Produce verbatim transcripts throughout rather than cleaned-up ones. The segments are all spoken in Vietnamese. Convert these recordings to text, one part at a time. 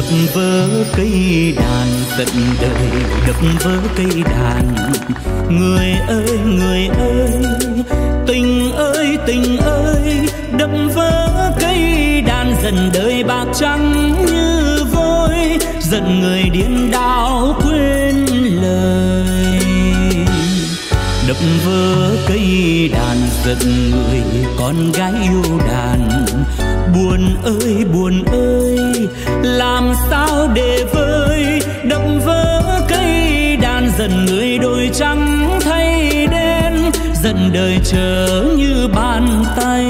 đập vỡ cây đàn tận đời, đập vỡ cây đàn. Người ơi người ơi, tình ơi tình ơi, đập vỡ cây đàn dần đời bạc trắng như vôi, dần người điên đảo quên lời. Đập vỡ cây đàn giận người con gái yêu đàn. Buồn ơi buồn ơi, làm sao để vơi. Đập vỡ cây đàn giận người đôi trắng thay đen, dần đời chớ như bàn tay.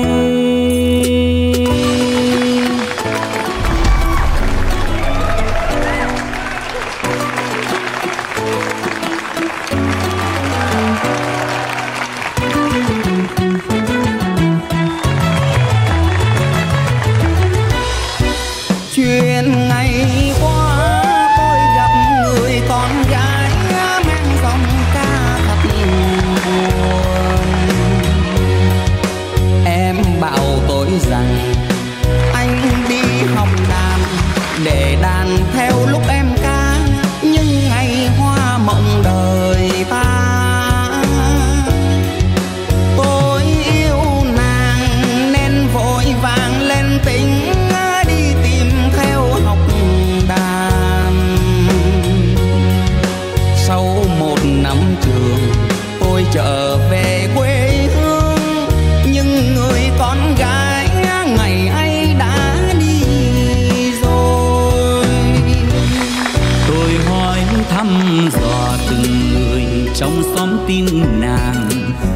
Trong xóm tin nàng,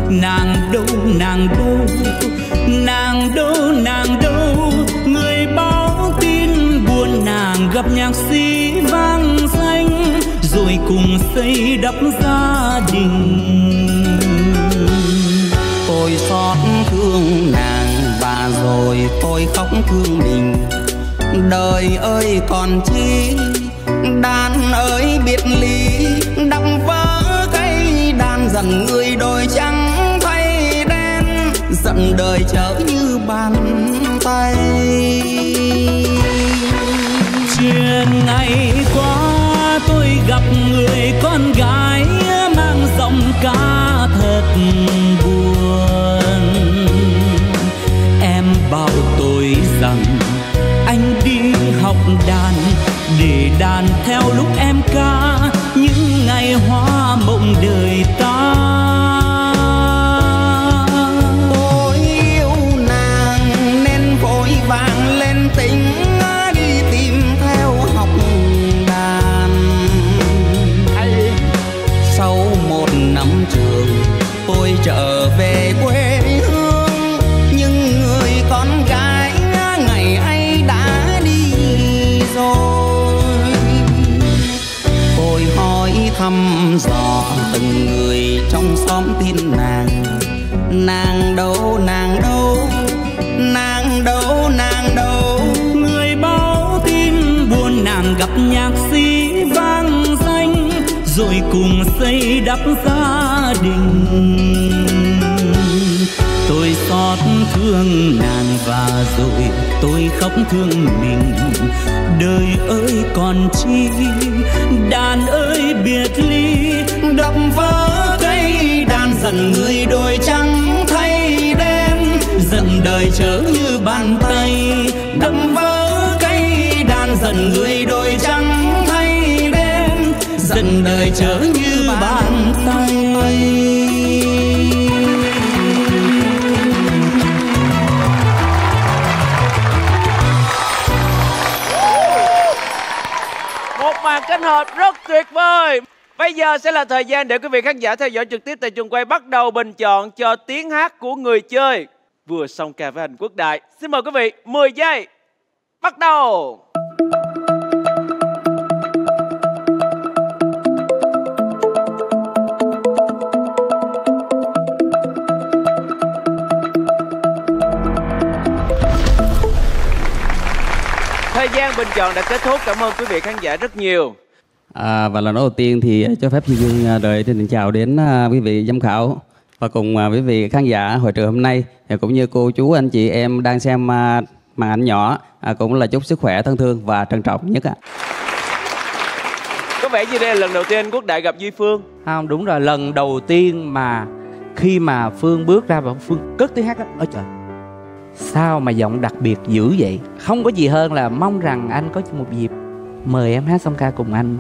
nàng đâu nàng đâu, nàng đâu nàng đâu. Người báo tin buồn nàng gặp nhạc sĩ vang danh, rồi cùng xây đắp gia đình. Tôi xót thương nàng và rồi tôi khóc thương mình. Đời ơi còn chi, đàn ơi biệt ly, đắp vỡ đàn dần người đôi trắng thay đen, dần đời trở như bàn tay. Chuyện ngày qua tôi gặp người con gái mang giọng ca thật buồn. Em bảo tôi rằng anh đi học đàn, để đàn theo lúc em ca những ngày hoa mộng đời ta. Tôi yêu nàng nên vội vàng lên tính, đi tìm theo học đàn. Sau một năm trường tôi trở về quê hương, nhưng người con gái ngày ấy đã đi rồi. Thăm dò từng người trong xóm tin nàng, nàng đâu nàng đâu, nàng đâu nàng đâu. Người báo tin buồn nàng gặp nhạc sĩ vang danh, rồi cùng xây đắp gia đình. Tôi xót thương nàng và rồi tôi khóc thương mình. Đời ơi còn chi, đàn ơi biệt ly, đập vỡ cây đàn dần người đôi trắng thay đen, dần đời chớ như bàn tay. Đập vỡ cây đàn dần người đôi trắng thay đen, dần đời chớ như bàn tay. Màn kết hợp rất tuyệt vời. Bây giờ sẽ là thời gian để quý vị khán giả theo dõi trực tiếp tại trường quay bắt đầu bình chọn cho tiếng hát của người chơi vừa xong ca với Anh Quốc Đại. Xin mời quý vị mười giây. Bắt đầu. Thời gian bình chọn đã kết thúc. Cảm ơn quý vị khán giả rất nhiều. À, và lần đầu tiên thì cho phép Duy Dương Đời xin chào đến quý vị giám khảo và cùng quý vị khán giả hội trường hôm nay, cũng như cô chú anh chị em đang xem màn ảnh nhỏ, à, cũng là chúc sức khỏe, thân thương và trân trọng nhất ạ. Có vẻ như đây là lần đầu tiên Quốc Đại gặp Duy Phương. Không, đúng rồi, lần đầu tiên mà khi mà Phương bước ra và Phương cất tiếng hát đó, ôi trời, sao mà giọng đặc biệt dữ vậy. Không có gì hơn là mong rằng anh có một dịp mời em hát song ca cùng anh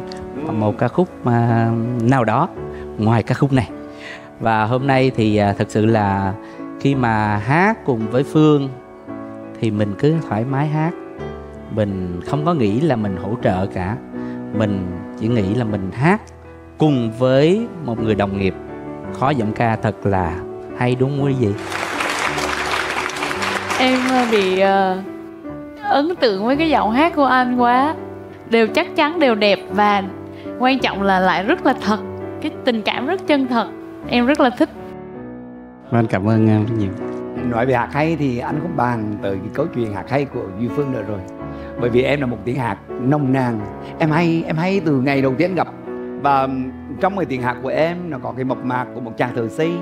một ca khúc mà nào đó ngoài ca khúc này. Và hôm nay thì thật sự là khi mà hát cùng với Phương thì mình cứ thoải mái hát. Mình không có nghĩ là mình hỗ trợ cả. Mình chỉ nghĩ là mình hát cùng với một người đồng nghiệp khó giọng ca thật là hay, đúng không quý vị? Em bị uh, ấn tượng với cái giọng hát của anh quá. Đều chắc chắn, đều đẹp và quan trọng là lại rất là thật. Cái tình cảm rất chân thật. Em rất là thích. Anh cảm ơn em rất nhiều. Nói về hạt hay thì anh cũng bàn từ cái câu chuyện hạt hay của Duy Phương nữa rồi. Bởi vì em là một tiếng hạt nông nàn. Em hay, em hay từ ngày đầu tiên gặp. Và trong cái tiếng hạt của em nó có cái mộc mạc của một chàng thợ xây,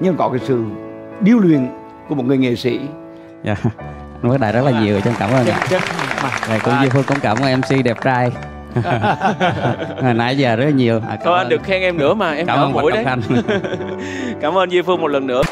nhưng có cái sự điêu luyện của một người nghệ sĩ. Dạ, anh Quốc Đại rất là nhiều, chân cảm ơn ạ. Và cũng Duy Phương cũng cảm ơn em xê đẹp trai hồi nãy giờ rất nhiều. À, thôi anh được khen em nữa mà em cảm ơn buổi đấy. Cảm ơn Duy Phương một lần nữa.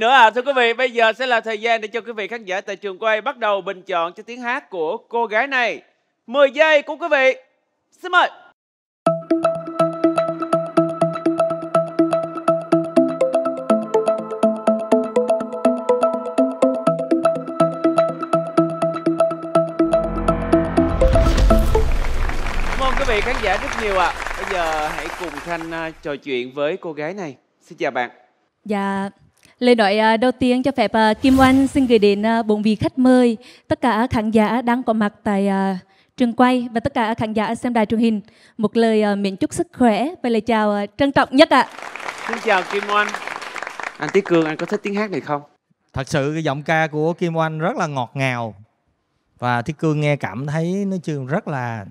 Nữa à, thưa quý vị, bây giờ sẽ là thời gian để cho quý vị khán giả tại trường quay bắt đầu bình chọn cho tiếng hát của cô gái này. Mười giây của quý vị, xin mời. Cảm ơn quý vị khán giả rất nhiều ạ. à. Bây giờ hãy cùng Khanh trò chuyện với cô gái này. Xin chào bạn. Dạ. Lời nói đầu tiên cho phép Kim Oanh xin gửi đến bốn vị khách mời, tất cả khán giả đang có mặt tại trường quay và tất cả khán giả xem đài truyền hình. Một lời miễn chúc sức khỏe và lời chào trân trọng nhất ạ. Xin chào Kim Oanh. Anh Tiết Cương, anh có thích tiếng hát này không? Thật sự cái giọng ca của Kim Oanh rất là ngọt ngào. Và Tiết Cương nghe cảm thấy nói chung rất là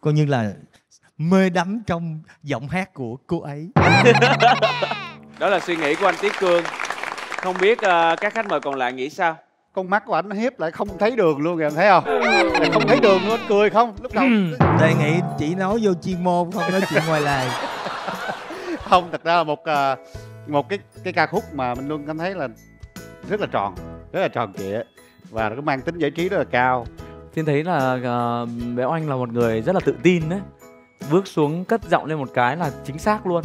coi như là mê đắm trong giọng hát của cô ấy. Đó là suy nghĩ của anh Tiết Cương. Không biết uh, các khách mời còn lại nghĩ sao? Con mắt của anh hiếp lại không thấy đường luôn kìa, anh thấy không? Lại không thấy đường luôn, cười không? Lúc đầu đề nghị chỉ nói vô chuyên môn, không nói chuyện ngoài lề. Không, thật ra là một uh, một cái cái ca khúc mà mình luôn cảm thấy là rất là tròn, rất là tròn trịa và nó cũng mang tính giải trí rất là cao. Thiên thấy là uh, bé Oanh là một người rất là tự tin đấy. Bước xuống cất giọng lên một cái là chính xác luôn.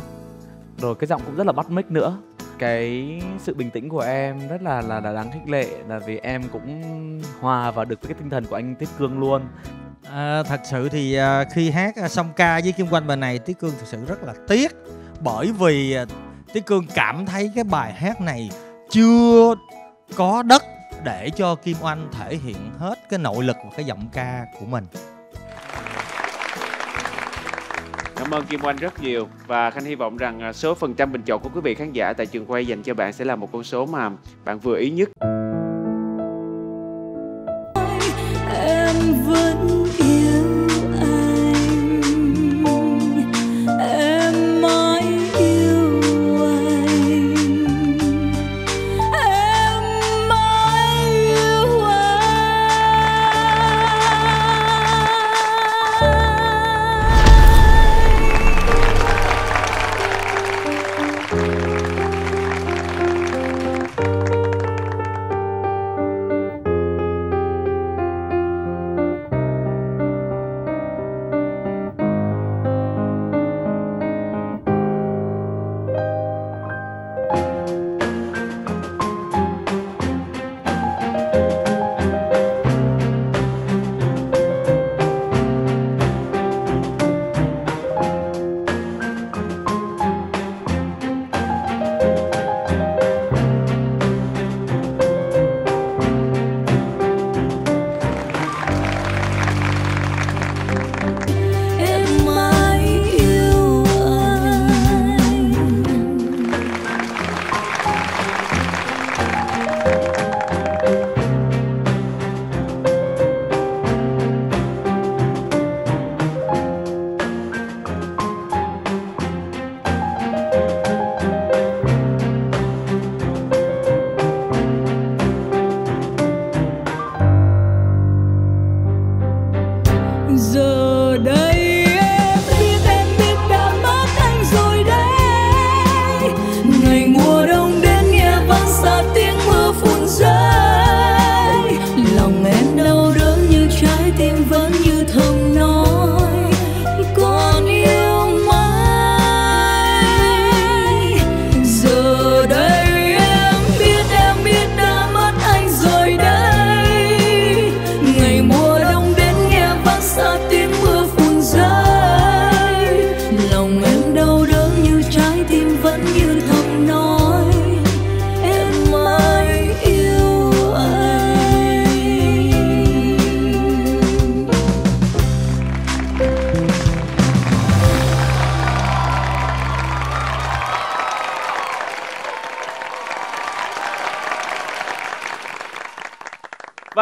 Rồi cái giọng cũng rất là bắt mic nữa. Cái sự bình tĩnh của em rất là là, là đáng khích lệ. Là vì em cũng hòa vào được với cái tinh thần của anh Tiết Cương luôn. à, Thật sự thì khi hát song ca với Kim Oanh bài này, Tiết Cương thực sự rất là tiếc. Bởi vì Tiết Cương cảm thấy cái bài hát này chưa có đất để cho Kim Oanh thể hiện hết cái nội lực và cái giọng ca của mình. Cảm ơn Kim Oanh rất nhiều. Và Khanh hy vọng rằng số phần trăm bình chọn của quý vị khán giả tại trường quay dành cho bạn sẽ là một con số mà bạn vừa ý nhất. Em vẫn yêu anh, em mãi yêu anh, em mãi yêu anh.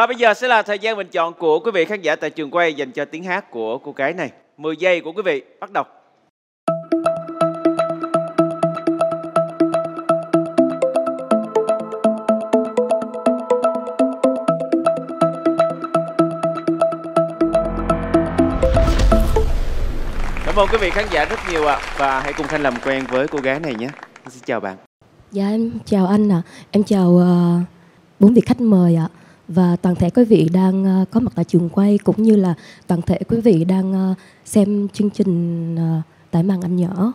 Và bây giờ sẽ là thời gian bình chọn của quý vị khán giả tại trường quay dành cho tiếng hát của cô gái này. mười giây của quý vị, bắt đầu. Cảm ơn quý vị khán giả rất nhiều ạ. À. Và hãy cùng Khanh làm quen với cô gái này nhé. Xin chào bạn. Dạ em chào anh ạ. À. Em chào bốn uh, vị khách mời ạ. À. Và toàn thể quý vị đang uh, có mặt tại trường quay cũng như là toàn thể quý vị đang uh, xem chương trình uh, tại màn ảnh nhỏ.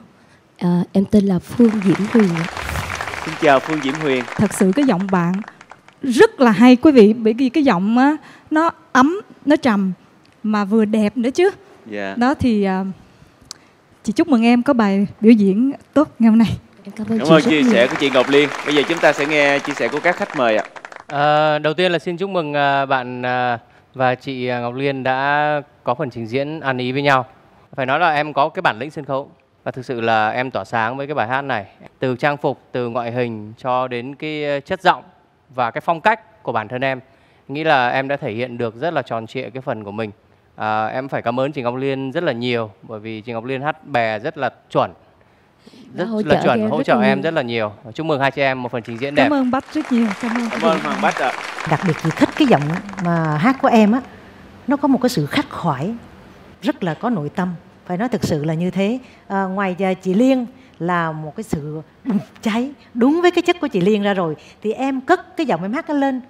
Uh, em tên là Phương Diễm Huyền. Xin chào Phương Diễm Huyền. Thật sự cái giọng bạn rất là hay quý vị, bởi vì cái giọng uh, nó ấm, nó trầm mà vừa đẹp nữa chứ. Yeah. Đó thì uh, chị chúc mừng em có bài biểu diễn tốt ngày hôm nay. Em cảm ơn, cảm ơn chia sẻ của chị Ngọc Liên. Bây giờ chúng ta sẽ nghe chia sẻ của các khách mời ạ. À, đầu tiên là xin chúc mừng bạn và chị Ngọc Liên đã có phần trình diễn ăn ý với nhau. Phải nói là em có cái bản lĩnh sân khấu và thực sự là em tỏa sáng với cái bài hát này. Từ trang phục, từ ngoại hình cho đến cái chất giọng và cái phong cách của bản thân em, nghĩ là em đã thể hiện được rất là tròn trịa cái phần của mình. À, em phải cảm ơn chị Ngọc Liên rất là nhiều, bởi vì chị Ngọc Liên hát bè rất là chuẩn, rất là chuẩn, hỗ trợ em rất là nhiều. Chúc mừng hai chị em một phần trình diễn đẹp. Cảm ơn Bách rất nhiều. Cảm ơn, cảm ơn Hoàng Bách ạ. Đặc biệt chị thích cái giọng mà hát của em á, nó có một cái sự khắc khoải, rất là có nội tâm, phải nói thực sự là như thế. À, ngoài giờ chị Liên là một cái sự bùng cháy đúng với cái chất của chị Liên ra rồi, thì em cất cái giọng em hát lên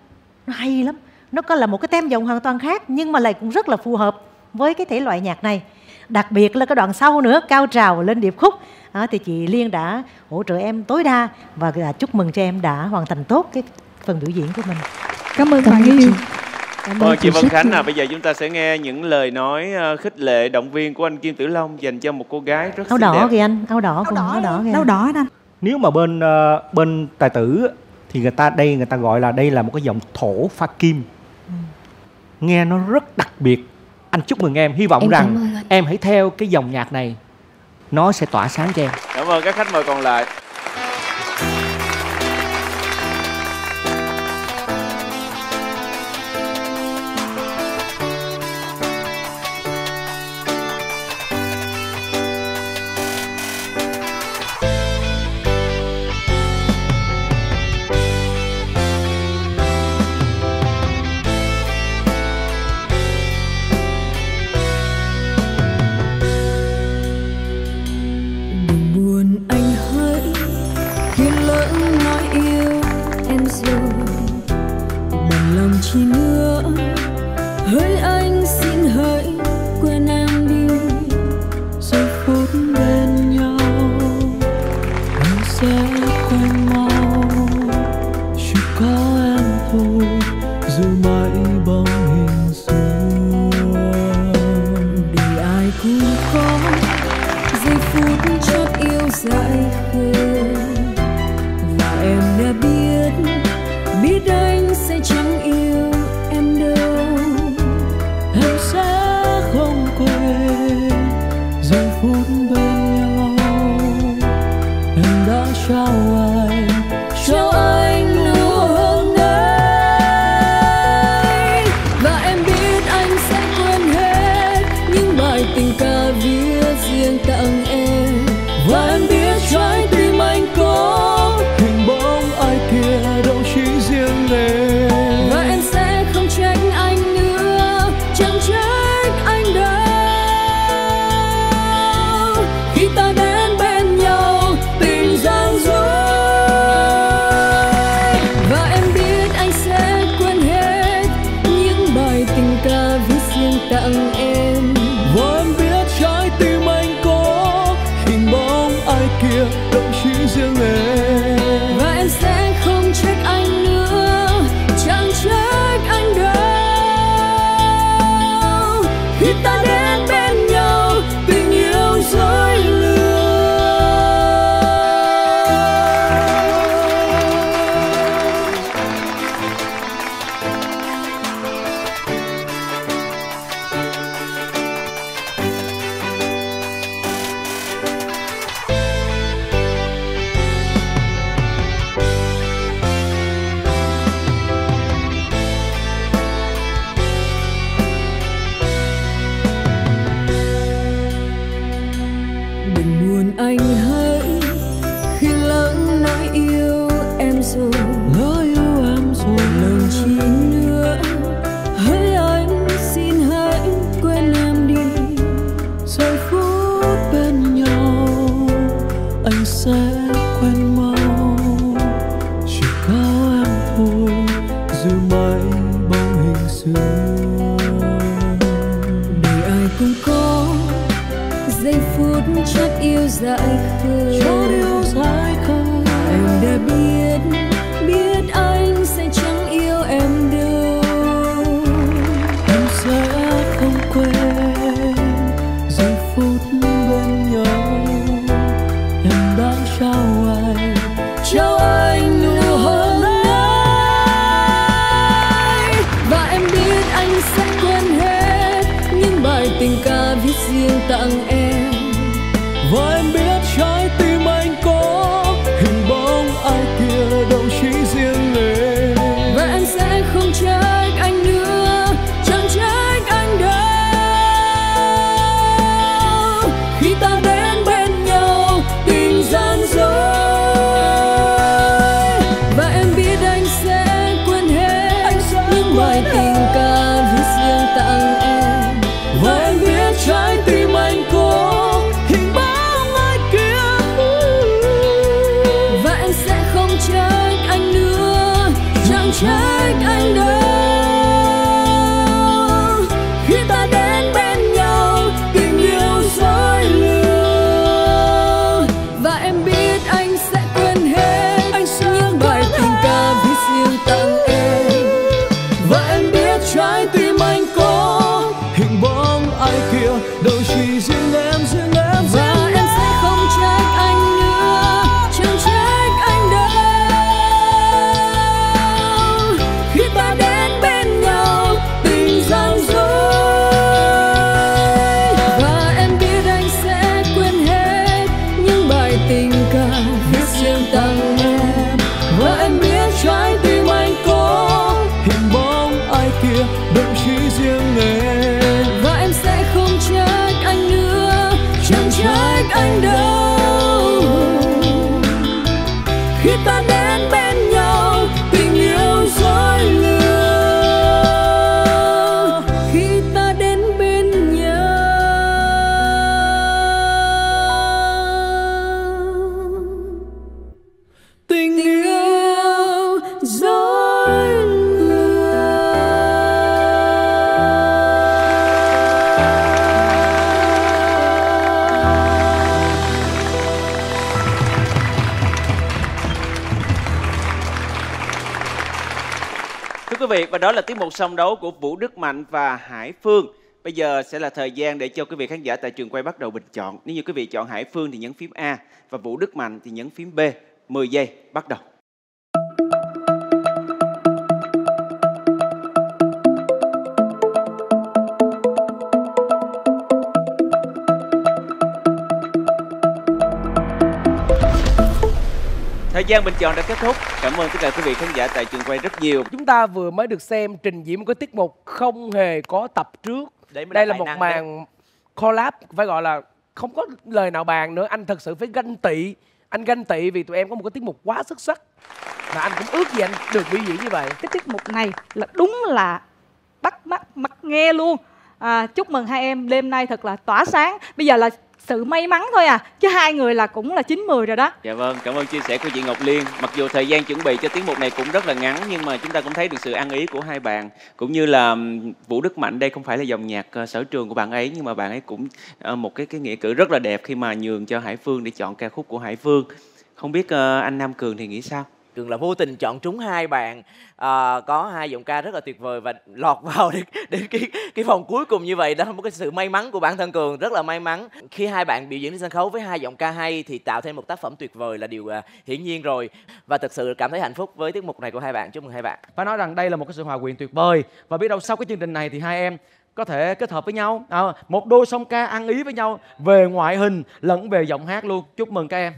nó hay lắm. Nó có là một cái tem giọng hoàn toàn khác, nhưng mà lại cũng rất là phù hợp với cái thể loại nhạc này. Đặc biệt là cái đoạn sau nữa, cao trào lên điệp khúc, à, thì chị Liên đã hỗ trợ em tối đa. Và chúc mừng cho em đã hoàn thành tốt cái phần biểu diễn của mình. Cảm ơn bạn yêu. Cảm ơn chị Vân Khánh. À, bây giờ chúng ta sẽ nghe những lời nói khích lệ, động viên của anh Kim Tử Long dành cho một cô gái rất xinh đẹp. Áo đỏ kìa anh, áo đỏ, áo đỏ kìa. Áo đỏ anh. Nếu mà bên uh, bên tài tử thì người ta đây người ta gọi là đây là một cái giọng thổ pha kim. Nghe nó rất đặc biệt. Anh chúc mừng em, hy vọng em rằng em hãy theo cái dòng nhạc này, nó sẽ tỏa sáng cho em. Cảm ơn các khách mời còn lại. Tình ca viết riêng tặng em. Và em biết trái tim anh có đừng buồn anh hỡi khi lỡ nỗi yêu em rồi, lỡ yêu em rồi lần chi nữa. Hỡi anh xin hãy quên em đi, giây phút bên nhau anh sẽ quên mau. Chỉ có em thôi giữ mãi bóng hình xưa, cũng có giây phút chót yêu dại khơi, chót yêu dại khơi. Em đã biết, biết anh sẽ chẳng yêu em đâu. Em sẽ không quên giây phút bên nhau. Em đã trao anh, trao anh nụ hôn ấy. Và em biết anh sẽ quên hết bài tình ca viết riêng tặng em. Và em biết trái tim anh có hình bóng ai kia đâu chỉ riêng em. Và em sẽ không trách anh nữa, chẳng trách anh đâu. Khi ta đến bên nhau tình gian dối, và em biết anh sẽ quên hết anh sẽ những bài tình ca viết riêng tặng em. Trái tim anh có hình bóng ai kia, và em sẽ không trách anh nữa, chẳng trách anh đâu. Khi ta đến bên nhau tình yêu dối lừa, và em biết anh sẽ quên hết anh sẽ những bài tình ca viết riêng tặng em. Và em biết trái tim anh có hình bóng ai kia đâu chỉ riêng em, riêng em, riêng em. Và em sẽ không trách anh nữa, chẳng trách anh đâu. Khi ta đến bên nhau tình gian dối, và em biết anh sẽ quên hết những bài tình ca viết riêng tặng em. Và em biết trái tim anh có hình bóng ai kia đâu chỉ riêng em. Chẳng trách anh đâu. Khi ta đến bên nhau tình yêu dối lừa, khi ta đến bên nhau tình yêu dối lừa. Thưa quý vị, và đó là tiết mục song đấu của Vũ Đức Mạnh và Hải Phương. Bây giờ sẽ là thời gian để cho quý vị khán giả tại trường quay bắt đầu bình chọn. Nếu như quý vị chọn Hải Phương thì nhấn phím A, và Vũ Đức Mạnh thì nhấn phím B. mười giây bắt đầu. Thời gian bình chọn đã kết thúc. Cảm ơn tất cả quý vị khán giả tại trường quay rất nhiều. Chúng ta vừa mới được xem trình diễn một cái tiết mục không hề có tập trước. Đây là, là một màn đấy. Collab phải gọi là không có lời nào bàn nữa. Anh thật sự phải ganh tị. Anh ganh tị vì tụi em có một cái tiết mục quá xuất sắc, mà anh cũng ước gì anh được biểu diễn như vậy. Cái tiết mục này là đúng là bắt mắt mắt nghe luôn. à, Chúc mừng hai em đêm nay thật là tỏa sáng. Bây giờ là sự may mắn thôi à, chứ hai người là cũng là chín mười rồi đó. Dạ vâng, cảm ơn chia sẻ của chị Ngọc Liên. Mặc dù thời gian chuẩn bị cho tiết mục này cũng rất là ngắn, nhưng mà chúng ta cũng thấy được sự ăn ý của hai bạn. Cũng như là Vũ Đức Mạnh đây không phải là dòng nhạc sở trường của bạn ấy, nhưng mà bạn ấy cũng một cái cái nghĩa cử rất là đẹp khi mà nhường cho Hải Phương để chọn ca khúc của Hải Phương. Không biết anh Nam Cường thì nghĩ sao? Cường là vô tình chọn trúng hai bạn, à, có hai giọng ca rất là tuyệt vời và lọt vào đến, đến cái cái vòng cuối cùng như vậy. Đó là một cái sự may mắn của bản thân Cường, rất là may mắn. Khi hai bạn biểu diễn trên sân khấu với hai giọng ca hay thì tạo thêm một tác phẩm tuyệt vời là điều à, hiển nhiên rồi. Và thực sự cảm thấy hạnh phúc với tiết mục này của hai bạn. Chúc mừng hai bạn. Phải nói rằng đây là một cái sự hòa quyện tuyệt vời, và biết đâu sau cái chương trình này thì hai em có thể kết hợp với nhau, à, một đôi song ca ăn ý với nhau về ngoại hình lẫn về giọng hát luôn. Chúc mừng các em.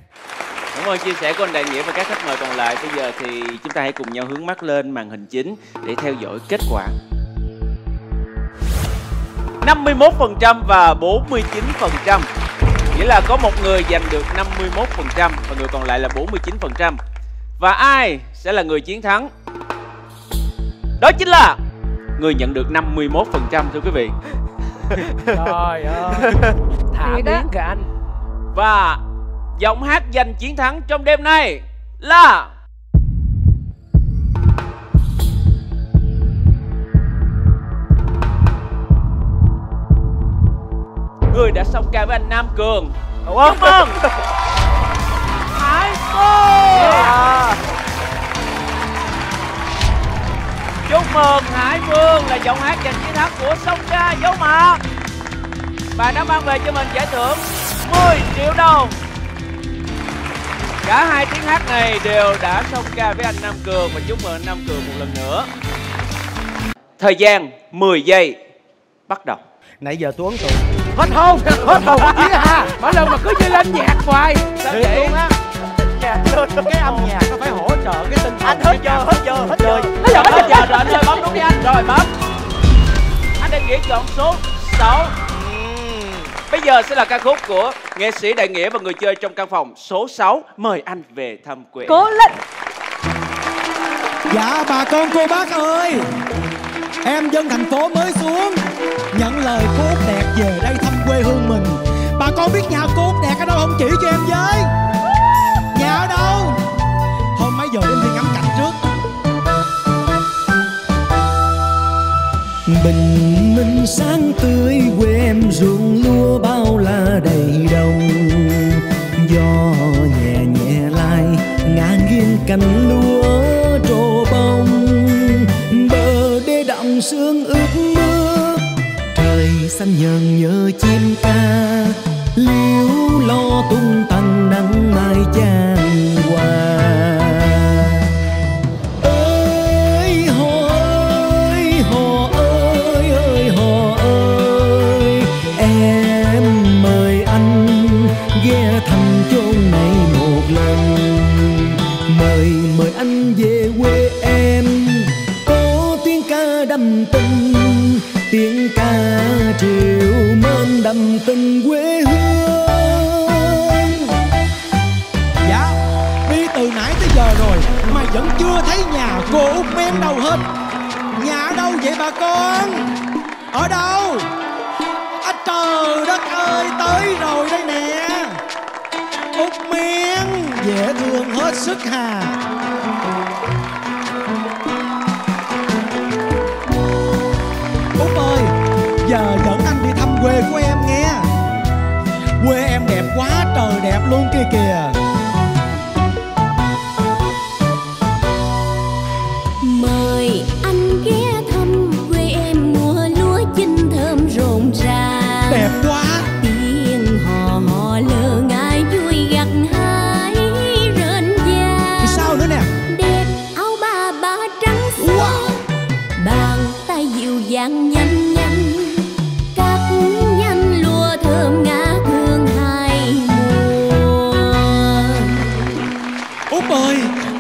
Cảm ơn chia sẻ của anh Đại Nghĩa và các khách mời còn lại. Bây giờ thì chúng ta hãy cùng nhau hướng mắt lên màn hình chính để theo dõi kết quả. năm mươi mốt phần trăm và bốn mươi chín phần trăm. nghĩa là có một người giành được năm mươi mốt phần trăm và người còn lại là bốn mươi chín phần trăm. Và ai sẽ là người chiến thắng? Đó chính là người nhận được năm mươi mốt phần trăm thưa quý vị. Trời ơi, thả biến cả anh. Và giọng hát giành chiến thắng trong đêm nay là người đã song ca với anh Nam Cường. Đúng không? Cảm ơn. Thái Phương. Yeah. Chúc mừng Hải Phương là giọng hát giành chiến thắng của song ca Dấu Mộc. Bạn đã mang về cho mình giải thưởng mười triệu đồng. Cả hai tiếng hát này đều đã song ca với anh Nam Cường và chúc mừng anh Nam Cường một lần nữa. Thời gian mười giây bắt đầu. Nãy giờ tôi ấn tượng. Hết hồn, hết hồn chứ ha. Mỗi lần mà cứ như lên nhạc hoài. Sao vậy? Cái âm nhạc nó phải hỗ trợ cái tinh thần. Anh hết giờ, hết giờ, hết giờ. Hết giờ, hết giờ rồi, anh chơi bấm đúng với anh. Rồi bấm. Anh Đại Nghĩa chọn số sáu. Bây giờ sẽ là ca khúc của nghệ sĩ Đại Nghĩa và người chơi trong căn phòng số sáu. Mời anh về thăm quê. Cố lên. Dạ bà con cô bác ơi, em dân thành phố mới xuống, nhận lời Cốt Đẹp về đây thăm quê hương mình. Bà con biết nhà Cốt Đẹp ở đâu không, chỉ cho em với. Nhà ở đâu? Hôm mấy giờ em đi ngắm cảnh trước. Bình minh sáng tươi quê em, ruộng lúa bao la đầy đồng. Gió nhẹ nhẹ lai ngả nghiêng cánh lúa trổ bông. Bờ đê đọng sương ướt mưa, trời xanh nhờn nhớ chim ca. Liễu lo tung tăng nắng mai chan qua. Ơi hồ ơi, hồ ơi, ơi hồ ơi, em mời anh ghé thăm chốn này một lần. Mời mời anh về quê em, có tiếng ca đầm tình, tiếng ca triều mến đầm tình quê hương. Dạ, đi từ nãy tới giờ rồi mà vẫn chưa thấy nhà cô Út Mém đâu hết. Nhà ở đâu vậy bà con? Ở đâu? À, trời đất ơi, tới rồi đây nè. Út Mém dễ thương hết sức hà. Út ơi, giờ dẫn anh đi thăm quê của em nghe. Quê em đẹp quá trời đẹp luôn kia kìa. Mời anh ghé thăm quê em, mùa lúa chinh thơm rộn rã. Đẹp quá. Tiếng hò hò lơ ngại vui gặt hái rền vang. Sao nữa nè? Đẹp áo ba ba trắng xóa. Wow. Bàn tay dịu dàng nhanh nhanh, cắt nhanh lúa thơm ngã hương hai mùa. Út ơi,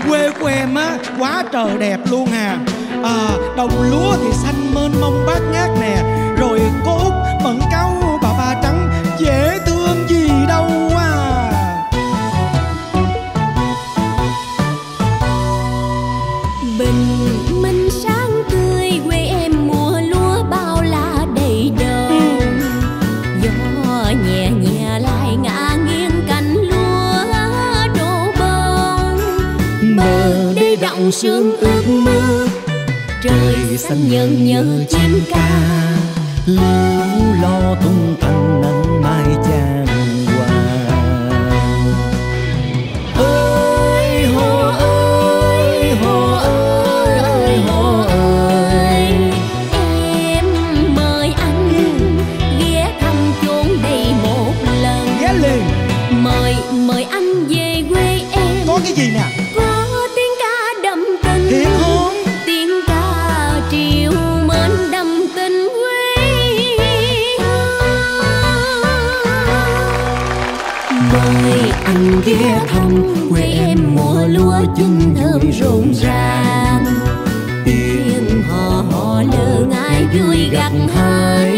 quê của em á quá trời đẹp luôn hà. À, đồng lúa thì xanh mênh mông bát ngát nè, rồi cô Út bận cau bà ba trắng dễ thương gì đâu à. Bình minh sáng tươi quê em, mùa lúa bao la đầy đồng. Gió nhẹ nhẹ lại ngả nghiêng cánh lúa đổ bông. Bờ đê đọng sương ướt mưa, trời xanh nhợn nhớ chim ca. Liễu lo tung tăng nắng mai chan qua. Ơi hồ ơi, hồ ơi, ơi hồ ơi, em mời anh ghé thăm chốn đây một lần. Ghé liền. Mời mời anh về quê em. Có cái gì nè? Mời anh ghé thăm quê em, mùa lúa chinh thơm rộn ràng. Tiếng hò hò lơ ngại vui gặt hái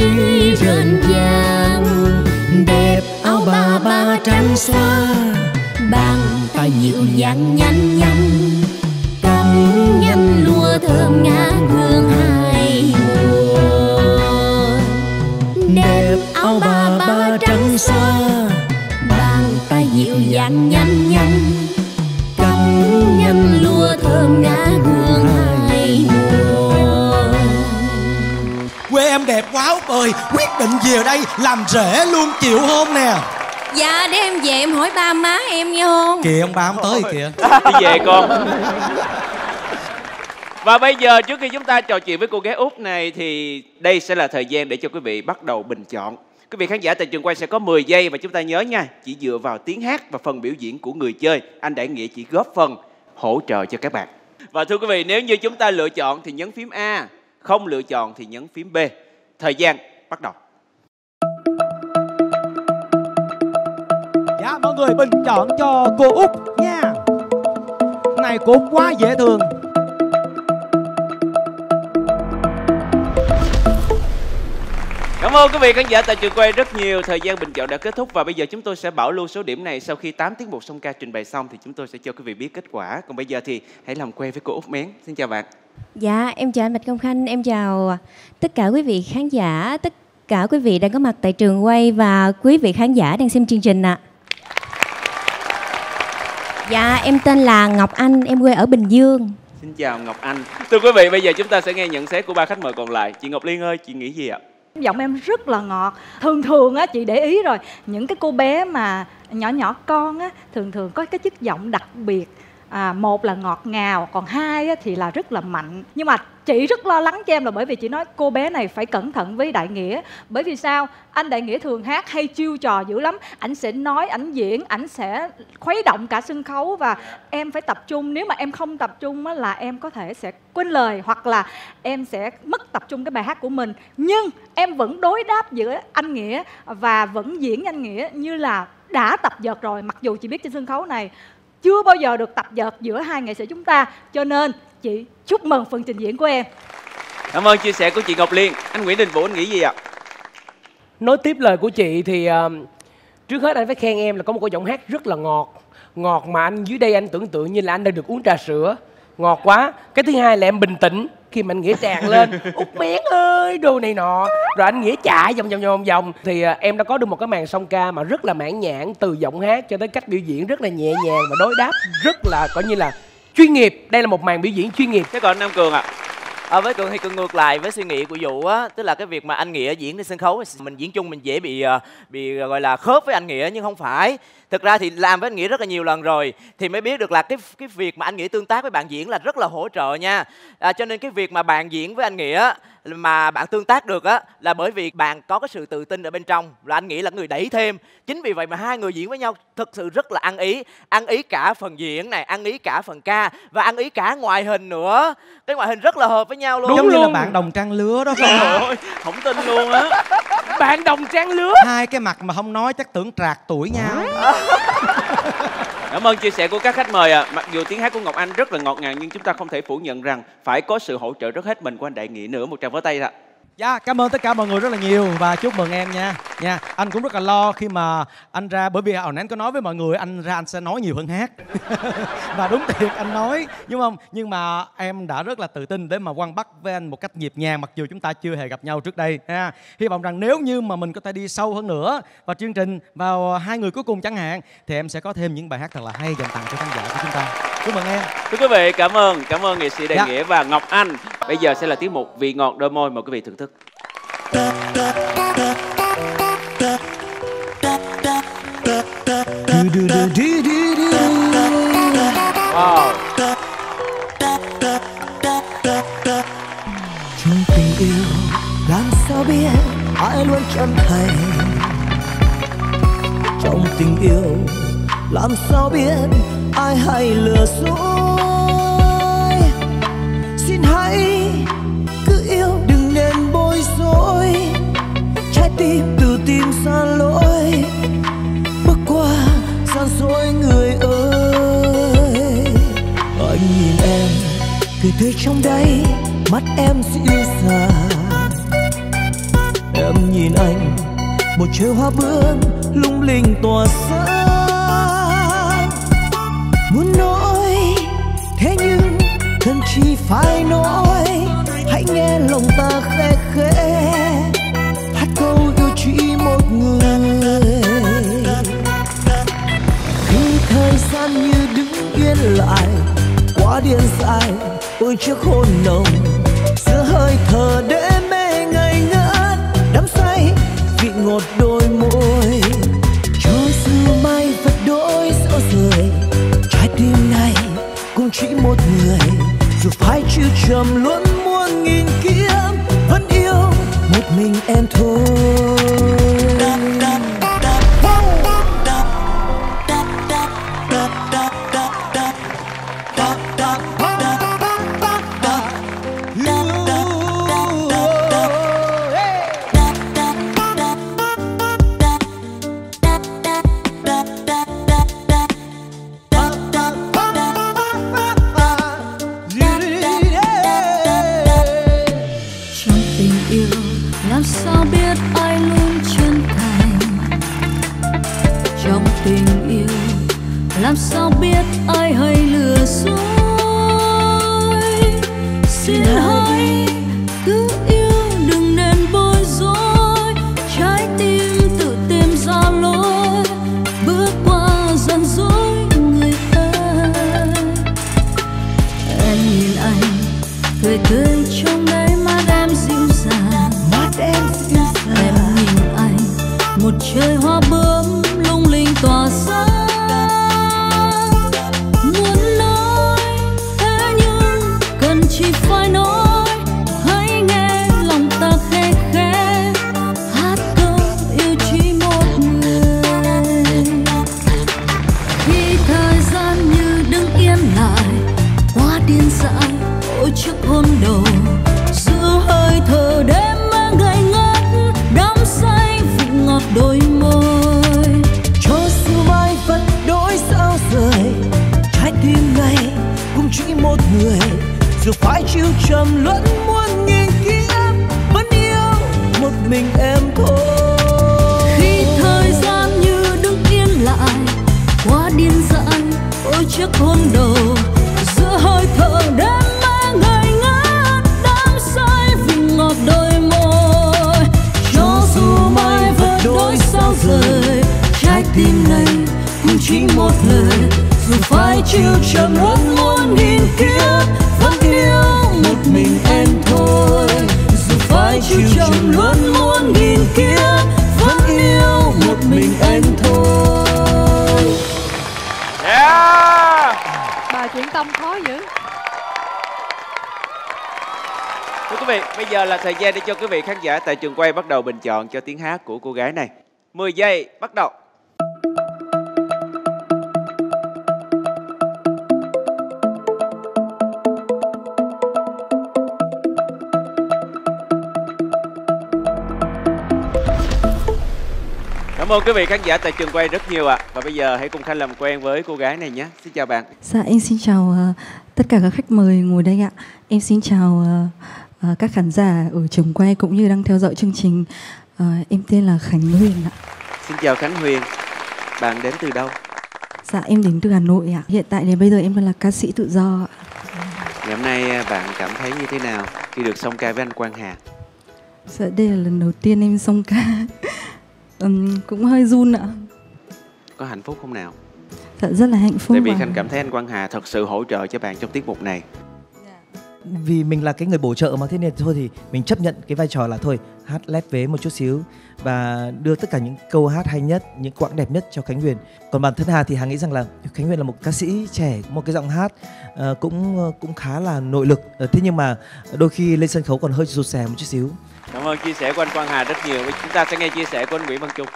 rền vang. Đẹp áo ba ba trắng xóa, bàn tay dịu dàng nhanh nhắm, cầm nhanh lúa thơm ngát hương hai mùa. Đẹp áo bà ba trắng xóa, bàn tay dịu dàng nhanh nhắm, cầm nhanh lúa thơm ngát hương hai mùa. Quê em đẹp quá Út ơi, quyết định về đây làm rể luôn chịu hôn nè. Dạ để em về em hỏi ba má em nghe không. Kìa ông ba không tới kìa. Đi về con. Và bây giờ trước khi chúng ta trò chuyện với cô gái Út này thì đây sẽ là thời gian để cho quý vị bắt đầu bình chọn. Quý vị khán giả tại trường quay sẽ có mười giây và chúng ta nhớ nha, chỉ dựa vào tiếng hát và phần biểu diễn của người chơi, anh Đại Nghĩa chỉ góp phần hỗ trợ cho các bạn. Và thưa quý vị, nếu như chúng ta lựa chọn thì nhấn phím A, không lựa chọn thì nhấn phím B. Thời gian bắt đầu. Dạ mọi người bình chọn cho cô Út nha. Này cô Út quá dễ thương. Cảm ơn quý vị khán giả tại trường quay rất nhiều. Thời gian bình chọn đã kết thúc và bây giờ chúng tôi sẽ bảo lưu số điểm này. Sau khi tám tiết mục song ca trình bày xong thì chúng tôi sẽ cho quý vị biết kết quả. Còn bây giờ thì hãy làm quen với cô Út Mén. Xin chào bạn. Dạ em chào anh Bạch Công Khanh, em chào tất cả quý vị khán giả, tất cả quý vị đang có mặt tại trường quay và quý vị khán giả đang xem chương trình ạ. À. Dạ em tên là Ngọc Anh, em quê ở Bình Dương. Xin chào Ngọc Anh. Thưa quý vị, bây giờ chúng ta sẽ nghe nhận xét của ba khách mời còn lại. Chị Ngọc Liên ơi, chị nghĩ gì ạ? Giọng em rất là ngọt. Thường thường á, chị để ý rồi, những cái cô bé mà nhỏ nhỏ con á, thường thường có cái chất giọng đặc biệt. À, một là ngọt ngào, còn hai á, thì là rất là mạnh. Nhưng mà chị rất lo lắng cho em là bởi vì chị nói cô bé này phải cẩn thận với Đại Nghĩa. Bởi vì sao? Anh Đại Nghĩa thường hát hay chiêu trò dữ lắm. Ảnh sẽ nói, ảnh diễn, ảnh sẽ khuấy động cả sân khấu. Và em phải tập trung. Nếu mà em không tập trung á, là em có thể sẽ quên lời, hoặc là em sẽ mất tập trung cái bài hát của mình. Nhưng em vẫn đối đáp giữa anh Nghĩa và vẫn diễn anh Nghĩa như là đã tập dượt rồi. Mặc dù chị biết trên sân khấu này chưa bao giờ được tập dượt giữa hai nghệ sĩ chúng ta, cho nên chị chúc mừng phần trình diễn của em. Cảm ơn chia sẻ của chị Ngọc Liên. Anh Nguyễn Đình Vũ, anh nghĩ gì ạ? Nói tiếp lời của chị thì uh, trước hết anh phải khen em là có một cái giọng hát rất là ngọt. Ngọt mà anh dưới đây anh tưởng tượng như là anh đang được uống trà sữa. Ngọt quá. Cái thứ hai là em bình tĩnh khi mà anh Nghĩa tràn lên Út Mén ơi đồ này nọ, rồi anh Nghĩa chạy vòng vòng vòng vòng thì à, em đã có được một cái màn song ca mà rất là mãn nhãn, từ giọng hát cho tới cách biểu diễn rất là nhẹ nhàng và đối đáp rất là coi như là chuyên nghiệp. Đây là một màn biểu diễn chuyên nghiệp. Thế còn Nam Cường ạ? À? À, với Cường thì Cường ngược lại với suy nghĩ của Vũ á, tức là cái việc mà anh Nghĩa diễn trên sân khấu mình diễn chung mình dễ bị bị gọi là khớp với anh Nghĩa, nhưng không phải. Thực ra thì làm với anh Nghĩa rất là nhiều lần rồi thì mới biết được là cái cái việc mà anh Nghĩa tương tác với bạn diễn là rất là hỗ trợ nha. À, cho nên cái việc mà bạn diễn với anh Nghĩa mà bạn tương tác được á là bởi vì bạn có cái sự tự tin ở bên trong, là anh Nghĩa là người đẩy thêm. Chính vì vậy mà hai người diễn với nhau thực sự rất là ăn ý, ăn ý cả phần diễn này, ăn ý cả phần ca và ăn ý cả ngoại hình nữa. Cái ngoại hình rất là hợp với nhau luôn. Đúng, giống luôn. Như là bạn đồng trang lứa đó. Trời ơi, không tin luôn á. Bạn đồng trang lứa. Hai cái mặt mà không nói chắc tưởng trạc tuổi nhau. Cảm ơn chia sẻ của các khách mời ạ. À. Mặc dù tiếng hát của Ngọc Anh rất là ngọt ngào nhưng chúng ta không thể phủ nhận rằng phải có sự hỗ trợ rất hết mình của anh Đại Nghĩa nữa. Một tràng vỗ tay ạ. Dạ, cảm ơn tất cả mọi người rất là nhiều và chúc mừng em nha. Nha, anh cũng rất là lo khi mà anh ra, bởi vì hồi nãy anh có nói với mọi người anh ra anh sẽ nói nhiều hơn hát. Và đúng thiệt anh nói, đúng không? Nhưng mà em đã rất là tự tin để mà quăng bắt với anh một cách nhịp nhàng, mặc dù chúng ta chưa hề gặp nhau trước đây ha. Hy vọng rằng nếu như mà mình có thể đi sâu hơn nữa và chương trình vào hai người cuối cùng chẳng hạn thì em sẽ có thêm những bài hát thật là hay dành tặng cho khán giả của chúng ta. Chúc mừng em. Thưa quý vị, cảm ơn, cảm ơn nghệ sĩ Đại dạ. Nghĩa và Ngọc Anh. Bây giờ sẽ là tiết mục Vị Ngọt Đôi Môi, mời quý vị thưởng thức. Wow. Trong tình yêu làm sao biết ai luôn chân thành, trong tình yêu làm sao biết ai hay lừa dối. Xin hãy cứ yêu đừng nên bối rối, trái tim từ tim xa lỗi bước qua gian dối người ơi. Anh nhìn em cười tươi trong đáy mắt em dịu dàng, em nhìn anh một trời hoa bướm lung linh tỏa sáng. yên lại quá điên dại ôi chiếc hôn nồng giữa hơi thở để mê ngây ngất đắm say vị ngọt đôi môi trôi sương mai vật đôi sao rời trái tim này cũng chỉ một người dù phải chịu trầm luôn muôn nghìn kiếp vẫn yêu một mình em thôi. Bây giờ là thời gian để cho quý vị khán giả tại trường quay bắt đầu bình chọn cho tiếng hát của cô gái này. mười giây, bắt đầu. Cảm ơn quý vị khán giả tại trường quay rất nhiều ạ. À. Và bây giờ hãy cùng Khanh làm quen với cô gái này nhé. Xin chào bạn. Dạ, em xin chào uh, tất cả các khách mời ngồi đây ạ. Em xin chào... Uh... À, các khán giả ở trường quay cũng như đang theo dõi chương trình. À, em tên là Khánh Huyền ạ. Xin chào Khánh Huyền. Bạn đến từ đâu? Dạ em đến từ Hà Nội ạ. Hiện tại thì bây giờ em đang là ca sĩ tự do ạ. Ngày hôm nay bạn cảm thấy như thế nào khi được song ca với anh Quang Hà? Dạ đây là lần đầu tiên em song ca. uhm, Cũng hơi run ạ. Có hạnh phúc không nào? Dạ rất là hạnh phúc. Tại vì Khánh cảm thấy anh Quang Hà thật sự hỗ trợ cho bạn trong tiết mục này. Vì mình là cái người bổ trợ mà, thế nên thôi thì mình chấp nhận cái vai trò là thôi hát lép vế một chút xíu và đưa tất cả những câu hát hay nhất, những quãng đẹp nhất cho Khánh Huyền. Còn bản thân Hà thì Hà nghĩ rằng là Khánh Huyền là một ca sĩ trẻ, một cái giọng hát uh, cũng cũng khá là nội lực. Thế nhưng mà đôi khi lên sân khấu còn hơi rụt rè một chút xíu. Cảm ơn chia sẻ của anh Quang Hà rất nhiều. Chúng ta sẽ nghe chia sẻ của anh Nguyễn Văn Trung.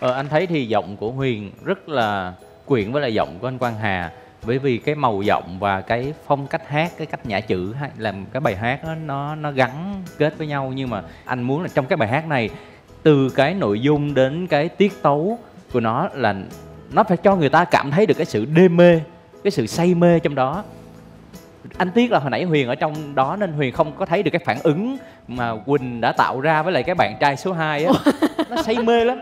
Ờ, anh thấy thì giọng của Huyền rất là quyện với lại giọng của anh Quang Hà. Bởi vì cái màu giọng và cái phong cách hát, cái cách nhả chữ hay làm cái bài hát đó, nó nó gắn kết với nhau. Nhưng mà anh muốn là trong cái bài hát này, từ cái nội dung đến cái tiết tấu của nó là nó phải cho người ta cảm thấy được cái sự đê mê, cái sự say mê trong đó. Anh tiếc là hồi nãy Huyền ở trong đó nên Huyền không có thấy được cái phản ứng mà Quỳnh đã tạo ra với lại cái bạn trai số hai á. Nó say mê lắm.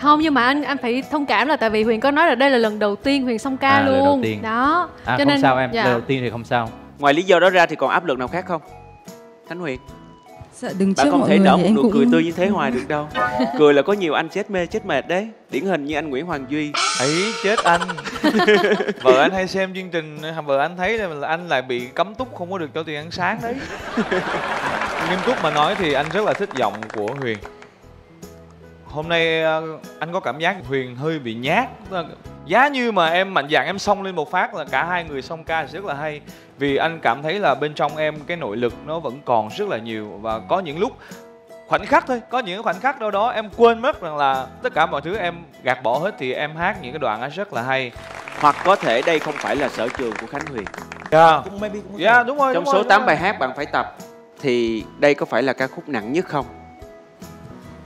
Không, nhưng mà anh anh phải thông cảm là tại vì Huyền có nói là đây là lần đầu tiên Huyền song ca à, luôn lần đầu tiên. Đó à, cho không nên sao em dạ. Lần đầu tiên thì không sao. Ngoài lý do đó ra thì còn áp lực nào khác không Khánh Huyền? Dạ, đứng trước bạn không thể nở một nụ cũng... cười tươi như thế hoài được đâu. Cười là có nhiều anh chết mê chết mệt đấy. Điển hình như anh Nguyễn Hoàng Duy ấy, chết anh. Vợ anh hay xem chương trình, vợ anh thấy là anh lại bị cấm túc, không có được cho tiền ăn sáng đấy. Nghiêm túc mà nói thì anh rất là thích giọng của Huyền. Hôm nay anh có cảm giác Huyền hơi bị nhát. Giá như mà em mạnh dạn em xông lên một phát là cả hai người xông ca rất là hay. Vì anh cảm thấy là bên trong em cái nội lực nó vẫn còn rất là nhiều. Và có những lúc khoảnh khắc thôi, có những khoảnh khắc đâu đó em quên mất rằng là tất cả mọi thứ em gạt bỏ hết, thì em hát những cái đoạn ấy rất là hay. Hoặc có thể đây không phải là sở trường của Khánh Huyền. Dạ, yeah, đúng rồi. Trong đúng số rồi, tám rồi. Bài hát bạn phải tập thì đây có phải là ca khúc nặng nhất không?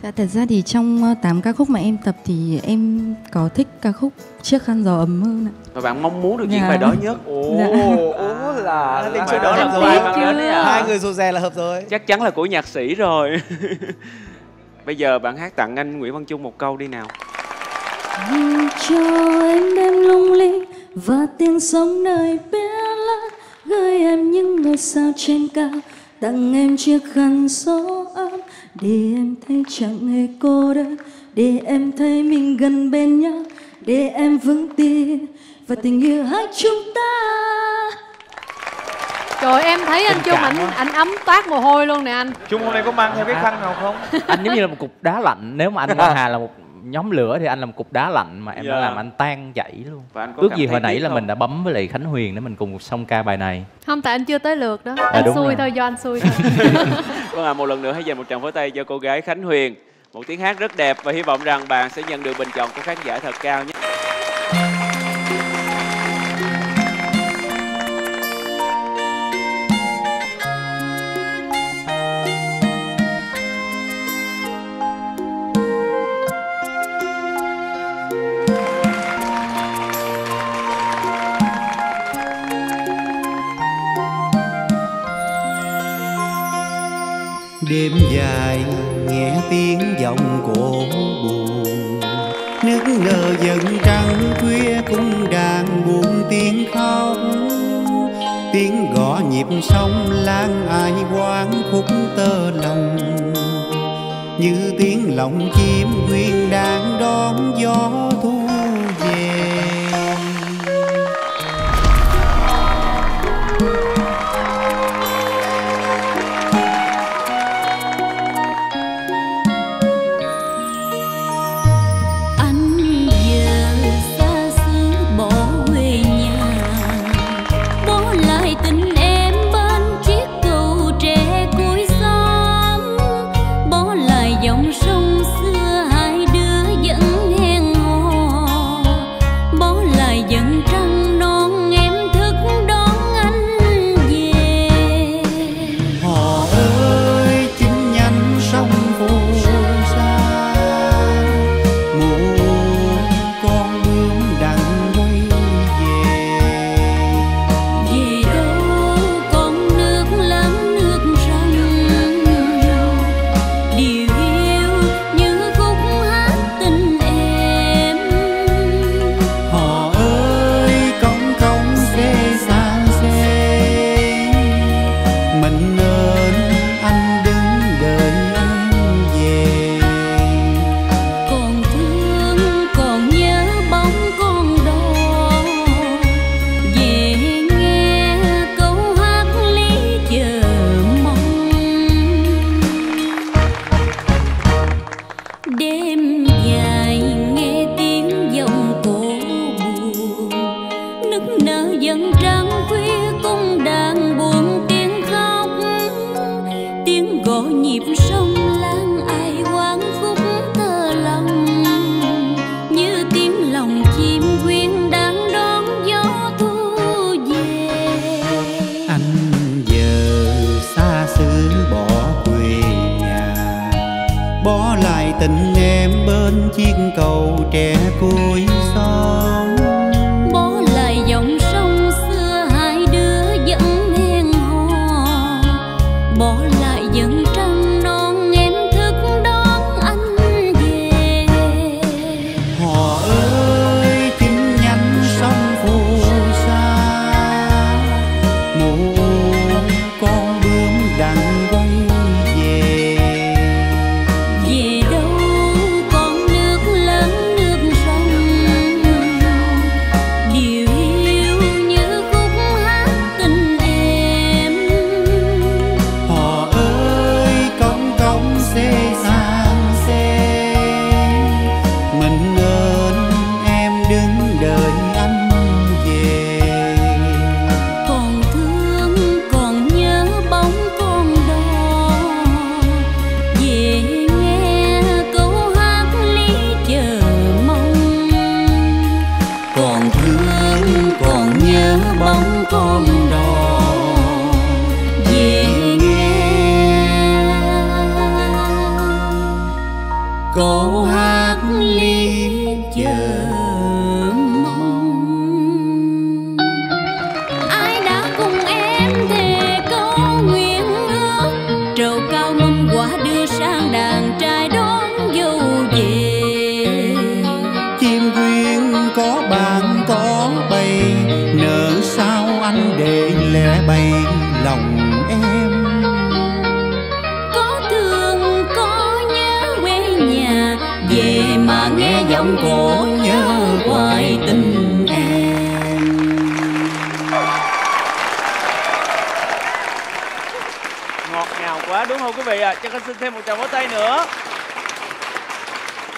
Dạ, thật ra thì trong tám ca khúc mà em tập thì em có thích ca khúc Chiếc khăn gió ấm hơn ạ. Và bạn mong muốn được diễn dạ. bài đó nhất. Ồ, dạ. ồ là... Bài à, đó là hợp rồi. Hai người rô rè là hợp rồi. Chắc chắn là của nhạc sĩ rồi. Bây giờ bạn hát tặng anh Nguyễn Văn Chung một câu đi nào. Cho em đêm lung linh và tiếng sóng nơi bé lát, gửi em những ngôi sao trên cao, tặng em chiếc khăn gió ấm, để em thấy chẳng hề cô đơn, để em thấy mình gần bên nhau, để em vững tin và tình yêu hai chúng ta. Trời, em thấy anh Chung ảnh ảnh ấm toát mồ hôi luôn nè anh. Chung hôm nay có mang theo cái khăn nào không? Anh giống như là một cục đá lạnh. Nếu mà anh Ngân Hà là một nhóm lửa thì anh là một cục đá lạnh mà em yeah. đã làm anh tan chảy luôn. Và anh có ước gì hồi nãy là không? Mình đã bấm với lại Khánh Huyền để mình cùng xong ca bài này. Không, tại anh chưa tới lượt đó. À, anh xui rồi. Thôi, do anh xui thôi. Vâng ạ, à, một lần nữa hãy dành một tràng pháo tay cho cô gái Khánh Huyền. Một tiếng hát rất đẹp và hy vọng rằng bạn sẽ nhận được bình chọn của khán giả thật cao nhé. Đêm dài nghe tiếng giọng cổ buồn, nước nở dần trăng khuya cũng đang buồn tiếng khóc, tiếng gõ nhịp sóng lang ai quán khúc tơ lòng, như tiếng lòng chim nguyên đang đón gió thu về. Yeah. đúng không quý vị ạ? À? Cho con xin thêm một tràng vỗ tay nữa.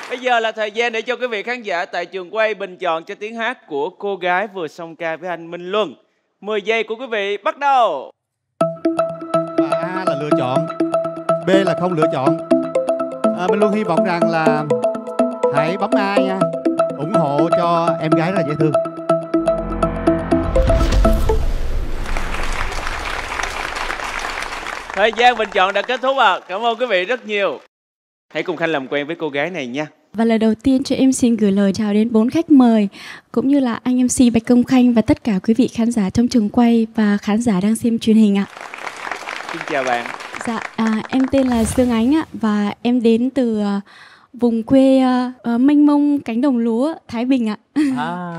Bây giờ là thời gian để cho quý vị khán giả tại trường quay bình chọn cho tiếng hát của cô gái vừa song ca với anh Minh Luân. mười giây của quý vị bắt đầu. A là lựa chọn, B là không lựa chọn. À, Minh Luân hy vọng rằng là hãy bấm A nha, ủng hộ cho em gái rất là dễ thương. Thời gian bình chọn đã kết thúc ạ. À. Cảm ơn quý vị rất nhiều. Hãy cùng Khanh làm quen với cô gái này nha. Và lời đầu tiên cho em xin gửi lời chào đến bốn khách mời, cũng như là anh em xê Bạch Công Khanh và tất cả quý vị khán giả trong trường quay và khán giả đang xem truyền hình ạ. Xin chào bạn. Dạ, à, em tên là Sương Ánh ạ, và em đến từ uh, vùng quê uh, mênh mông cánh đồng lúa Thái Bình ạ. À.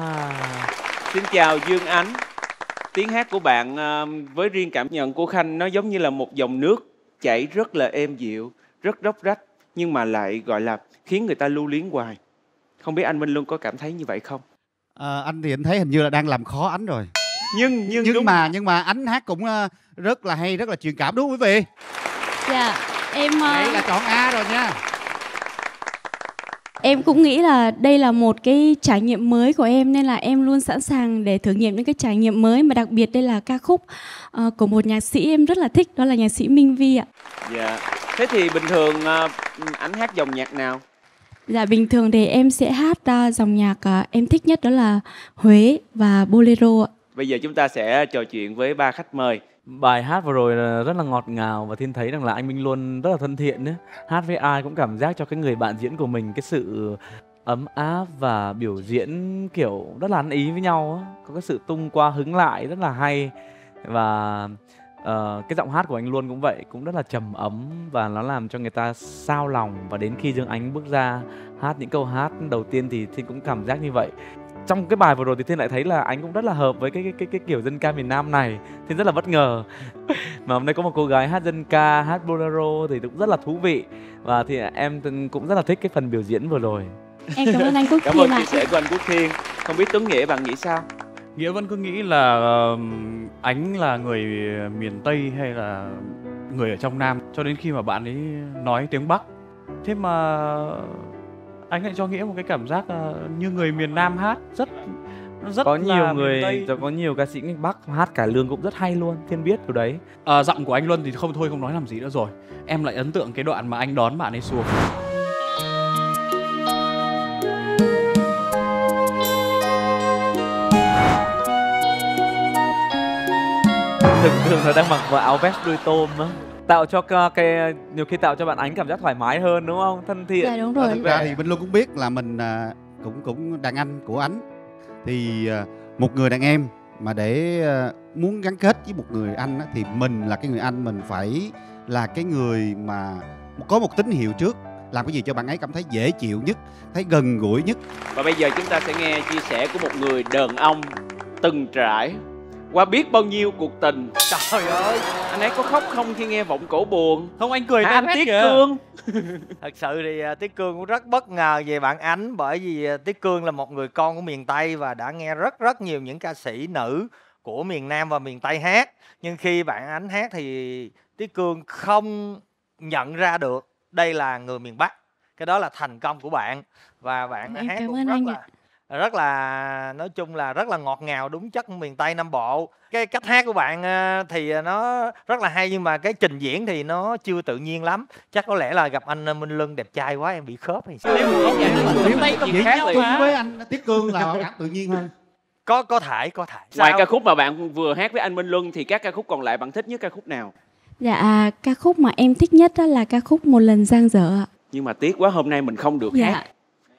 Xin chào Dương Ánh. Tiếng hát của bạn uh, với riêng cảm nhận của Khanh, nó giống như là một dòng nước chảy rất là êm dịu, rất róc rách, nhưng mà lại gọi là khiến người ta lưu luyến hoài. Không biết anh Minh Luân có cảm thấy như vậy không? À, anh thì anh thấy hình như là đang làm khó Ánh rồi. Nhưng nhưng nhưng đúng. mà nhưng mà Ánh hát cũng rất là hay, rất là truyền cảm, đúng không quý vị? Dạ, em đây là chọn A rồi nha. Em cũng nghĩ là đây là một cái trải nghiệm mới của em, nên là em luôn sẵn sàng để thử nghiệm những cái trải nghiệm mới, mà đặc biệt đây là ca khúc uh, của một nhạc sĩ em rất là thích, đó là nhạc sĩ Minh Vi ạ. Dạ. Thế thì bình thường uh, Ánh hát dòng nhạc nào? Dạ, bình thường thì em sẽ hát uh, dòng nhạc uh, em thích nhất, đó là Huế và Bolero ạ. Bây giờ chúng ta sẽ trò chuyện với ba khách mời. Bài hát vừa rồi là rất là ngọt ngào, và Thiên thấy rằng là anh Minh Luân rất là thân thiện nữa. Hát với ai cũng cảm giác cho cái người bạn diễn của mình cái sự ấm áp và biểu diễn kiểu rất là ăn ý với nhau. Có cái sự tung qua hứng lại rất là hay. Và uh, cái giọng hát của anh Luân cũng vậy, cũng rất là trầm ấm, và nó làm cho người ta xao lòng. Và đến khi Dương Ánh bước ra hát những câu hát đầu tiên thì Thiên cũng cảm giác như vậy. Trong cái bài vừa rồi thì Thiên lại thấy là Ánh cũng rất là hợp với cái cái cái, cái kiểu dân ca miền Nam này. Thiên rất là bất ngờ mà hôm nay có một cô gái hát dân ca, hát bolero thì cũng rất là thú vị. Và thì em cũng rất là thích cái phần biểu diễn vừa rồi. Em cảm ơn anh Quốc Thiên. Cảm ơn chia sẻ của anh Quốc Thiên. Không biết Tuấn Nghĩa bạn nghĩ sao? Nghĩa vẫn cứ nghĩ là uh, Ánh là người miền Tây hay là người ở trong Nam, cho đến khi mà bạn ấy nói tiếng Bắc, thế mà Anh lại cho Nghĩa một cái cảm giác như người miền Nam hát rất rất có là nhiều người, có nhiều ca sĩ miền Bắc hát cải lương cũng rất hay luôn. Thiên biết điều đấy. À, giọng của anh Luân thì không thôi không nói làm gì nữa rồi. Em lại ấn tượng cái đoạn mà anh đón bạn ấy xuống. Thường thường nó đang mặc vào áo vest đuôi tôm á, tạo cho cái nhiều khi tạo cho bạn Ánh cảm giác thoải mái hơn, đúng không? Thân thiện. Dạ, đúng rồi. Thực ra thì Minh Luân cũng biết là mình cũng cũng đàn anh của Ánh, thì một người đàn em mà để muốn gắn kết với một người anh thì mình là cái người anh, mình phải là cái người mà có một tín hiệu trước, làm cái gì cho bạn ấy cảm thấy dễ chịu nhất, thấy gần gũi nhất. Và bây giờ chúng ta sẽ nghe chia sẻ của một người đàn ông từng trải qua biết bao nhiêu cuộc tình. Trời ơi, anh ấy có khóc không khi nghe Vọng Cổ Buồn? Không, anh cười tan hết Tiết Cương. Thật sự thì Tiết Cương cũng rất bất ngờ về bạn Ánh, bởi vì Tiết Cương là một người con của miền Tây và đã nghe rất rất nhiều những ca sĩ nữ của miền Nam và miền Tây hát. Nhưng khi bạn Ánh hát thì Tiết Cương không nhận ra được đây là người miền Bắc. Cái đó là thành công của bạn. Và bạn em hát cũng rất là... Ạ. Rất là, nói chung là rất là ngọt ngào, đúng chất miền Tây Nam Bộ. Cái cách hát của bạn thì nó rất là hay, nhưng mà cái trình diễn thì nó chưa tự nhiên lắm. Chắc có lẽ là gặp anh Minh Luân đẹp trai quá em bị khớp hay sao? Diễn hát chung với anh Tiết Cương là cảm tự nhiên hơn. Có có thể, có thể. Ngoài ca khúc mà bạn vừa hát với anh Minh Luân thì các ca khúc còn lại bạn thích nhất ca khúc nào? Dạ, ca khúc mà em thích nhất đó là ca khúc Một Lần Giang Dở. Nhưng mà tiếc quá hôm nay mình không được hát.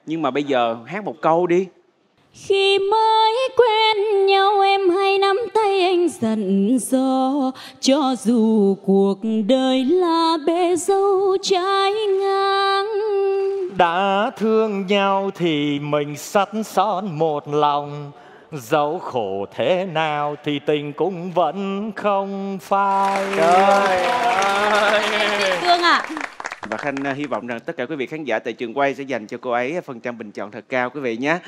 Nhưng mà bây giờ hát một câu đi. Khi mới quen nhau em hay nắm tay anh dặn dò, cho dù cuộc đời là bể dâu trái ngang. Đã thương nhau thì mình sắt son một lòng, dẫu khổ thế nào thì tình cũng vẫn không phai. Trời ơi Cương ạ. Và Khanh hy vọng rằng tất cả quý vị khán giả tại trường quay sẽ dành cho cô ấy phần trăm bình chọn thật cao quý vị nhé.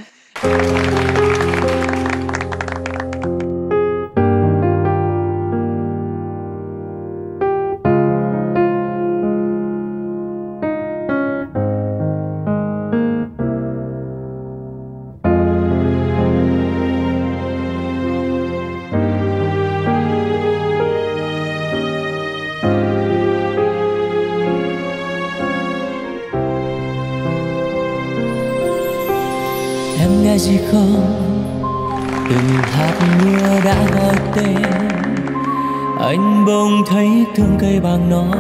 gì không? Từng hạt mưa đã gọi tên anh, bỗng thấy thương cây bằng non,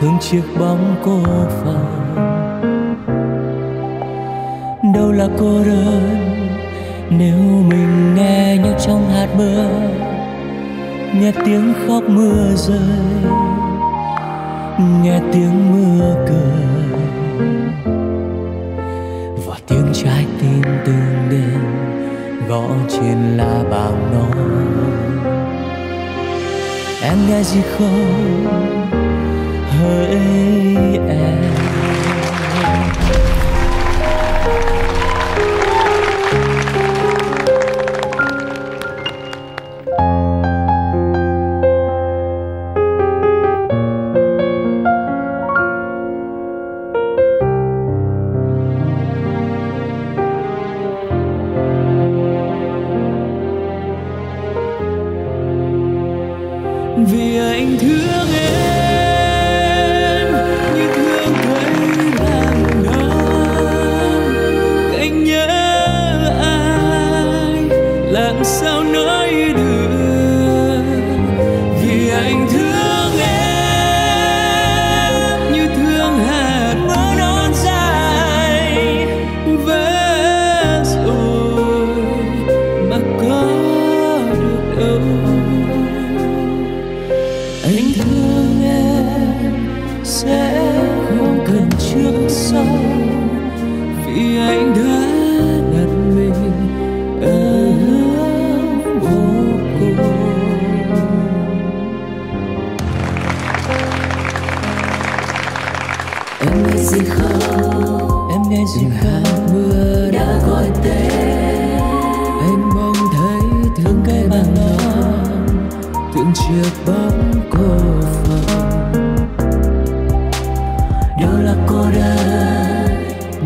thương chiếc bóng cô phòng. Đâu là cô đơn nếu mình nghe như trong hạt mưa nghe tiếng khóc mưa rơi, nghe tiếng mưa cười và tiếng trái tim từng đêm gõ trên lá bào non. Em nghe gì không hỡi em? Vì anh thương em như thương thấy làm đau. Anh nhớ ai làm sao nói được. Vì anh thương em như thương hạt mưa non dài. Vẽ rồi mà có được đâu. Anh thương em sẽ không cần trước sau, vì anh đã đặt mình ở hướng vô cùng. Em nghe gì không? Em nghe gì không? Mưa đã gọi tên anh, mong thấy thương cây bằng non, thương chiếc bóng cô phòng. Đâu là cô đơn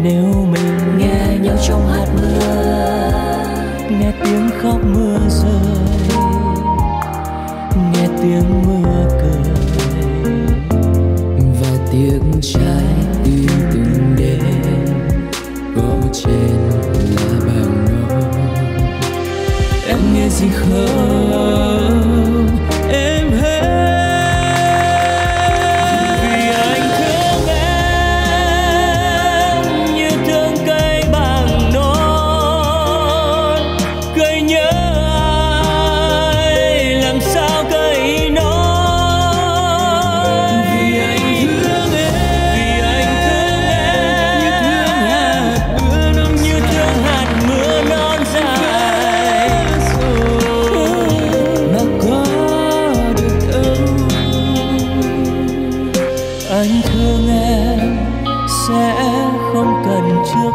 nếu mình nghe nhau trong hạt mưa nghe tiếng khóc mưa rơi, nghe tiếng mưa cười và tiếng trái tim từng đêm gõ trên lá bào non. Em nghe gì không em hãy? Anh thương em sẽ không cần trước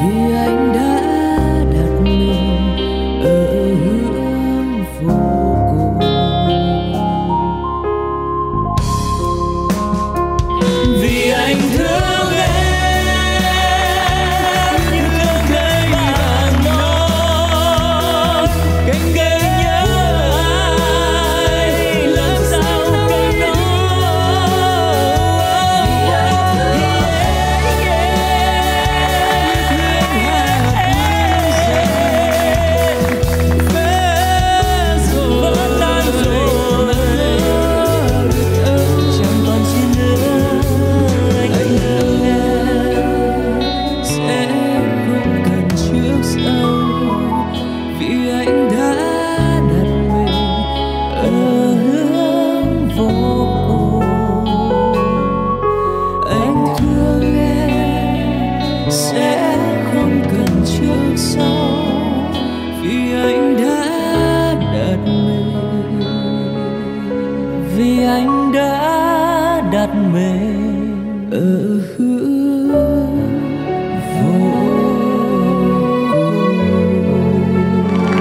vì anh đã đặt mình ở hướng vô cùng. Vì anh thương vì anh đã đặt mình ở hướng vô cùng.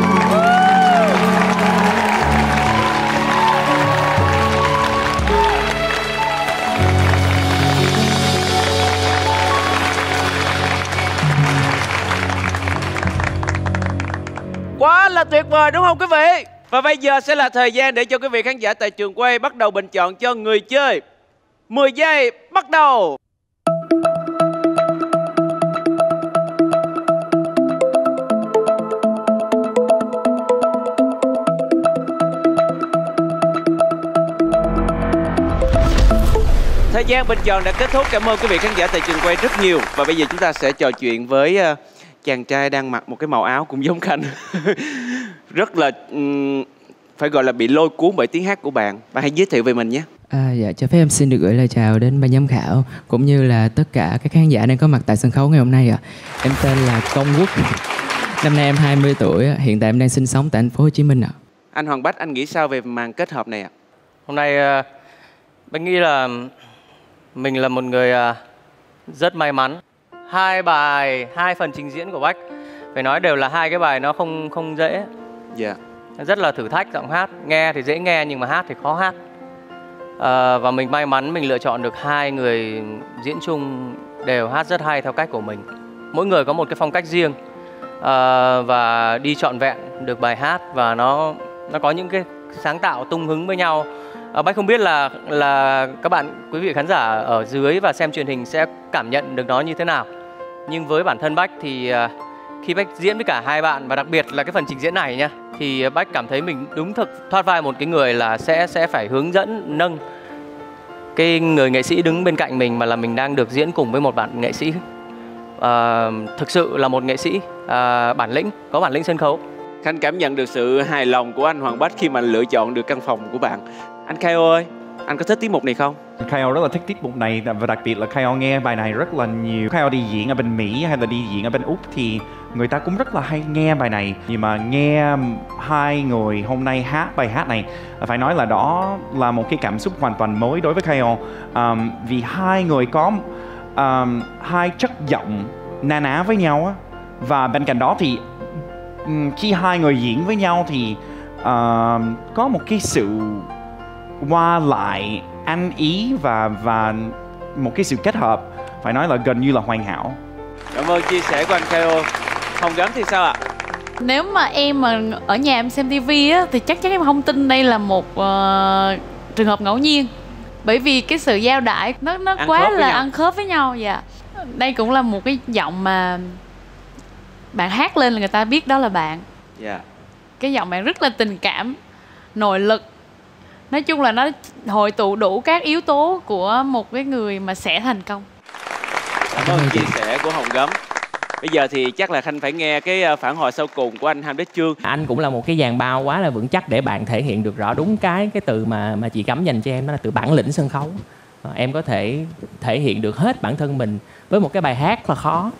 Quá là tuyệt vời đúng không quý vị? Và bây giờ sẽ là thời gian để cho quý vị khán giả tại trường quay bắt đầu bình chọn cho người chơi. mười giây bắt đầu. thời gian bình chọn đã kết thúc. Cảm ơn quý vị khán giả tại trường quay rất nhiều. Và bây giờ chúng ta sẽ trò chuyện với chàng trai đang mặc một cái màu áo cũng giống Khanh. Rất là um, phải gọi là bị lôi cuốn bởi tiếng hát của bạn. Bạn hãy giới thiệu về mình nhé. À, dạ, cho phép em xin được gửi lời chào đến ban giám khảo cũng như là tất cả các khán giả đang có mặt tại sân khấu ngày hôm nay ạ. À. Em tên là Công Quốc. Năm nay em hai mươi tuổi, hiện tại em đang sinh sống tại thành phố Hồ Chí Minh ạ. À. Anh Hoàng Bách, anh nghĩ sao về màn kết hợp này ạ? À? Hôm nay mình nghĩ là mình là một người rất may mắn. Hai bài, hai phần trình diễn của Bách phải nói đều là hai cái bài nó không không dễ. Dạ. Yeah. Rất là thử thách giọng hát, nghe thì dễ nghe nhưng mà hát thì khó hát. À, và mình may mắn mình lựa chọn được hai người diễn chung đều hát rất hay theo cách của mình. Mỗi người có một cái phong cách riêng à, và đi trọn vẹn được bài hát và nó nó có những cái sáng tạo tung hứng với nhau. À, Bách không biết là là các bạn quý vị khán giả ở dưới và xem truyền hình sẽ cảm nhận được nó như thế nào. Nhưng với bản thân Bách thì à, khi Bách diễn với cả hai bạn và đặc biệt là cái phần trình diễn này nha, thì Bách cảm thấy mình đúng thực thoát vai một cái người là sẽ sẽ phải hướng dẫn, nâng cái người nghệ sĩ đứng bên cạnh mình, mà là mình đang được diễn cùng với một bạn nghệ sĩ à, thực sự là một nghệ sĩ à, bản lĩnh, có bản lĩnh sân khấu. Khanh cảm nhận được sự hài lòng của anh Hoàng Bách khi mà lựa chọn được căn phòng của bạn. Anh Keo ơi, anh có thích tiết mục này không? Keo rất là thích tiết mục này và đặc biệt là Keo nghe bài này rất là nhiều. Keo đi diễn ở bên Mỹ hay là đi diễn ở bên Úc thì người ta cũng rất là hay nghe bài này. Nhưng mà nghe hai người hôm nay hát bài hát này, phải nói là đó là một cái cảm xúc hoàn toàn mới đối với Keo. um, Vì hai người có um, hai chất giọng na ná với nhau á. Và bên cạnh đó thì um, khi hai người diễn với nhau thì uh, có một cái sự qua lại ăn ý và và một cái sự kết hợp phải nói là gần như là hoàn hảo. Cảm ơn chia sẻ của anh Keo. Hồng Gấm thì sao ạ? À? Nếu mà em mà ở nhà em xem tivi á thì chắc chắn em không tin đây là một uh, trường hợp ngẫu nhiên, bởi vì cái sự giao đãi nó nó ăn quá là ăn khớp với nhau. Dạ. Đây cũng là một cái giọng mà bạn hát lên là người ta biết đó là bạn. Dạ. Cái giọng bạn rất là tình cảm, nội lực. Nói chung là nó hội tụ đủ các yếu tố của một cái người mà sẽ thành công. Cảm ơn chia sẻ của Hồng Gấm. Bây giờ thì chắc là Khanh phải nghe cái phản hồi sau cùng của anh Hamlet Trương. Anh cũng là một cái dàn bao quá là vững chắc để bạn thể hiện được rõ đúng cái cái từ mà mà chị Gấm dành cho em, đó là từ bản lĩnh sân khấu. Em có thể thể hiện được hết bản thân mình với một cái bài hát là khó.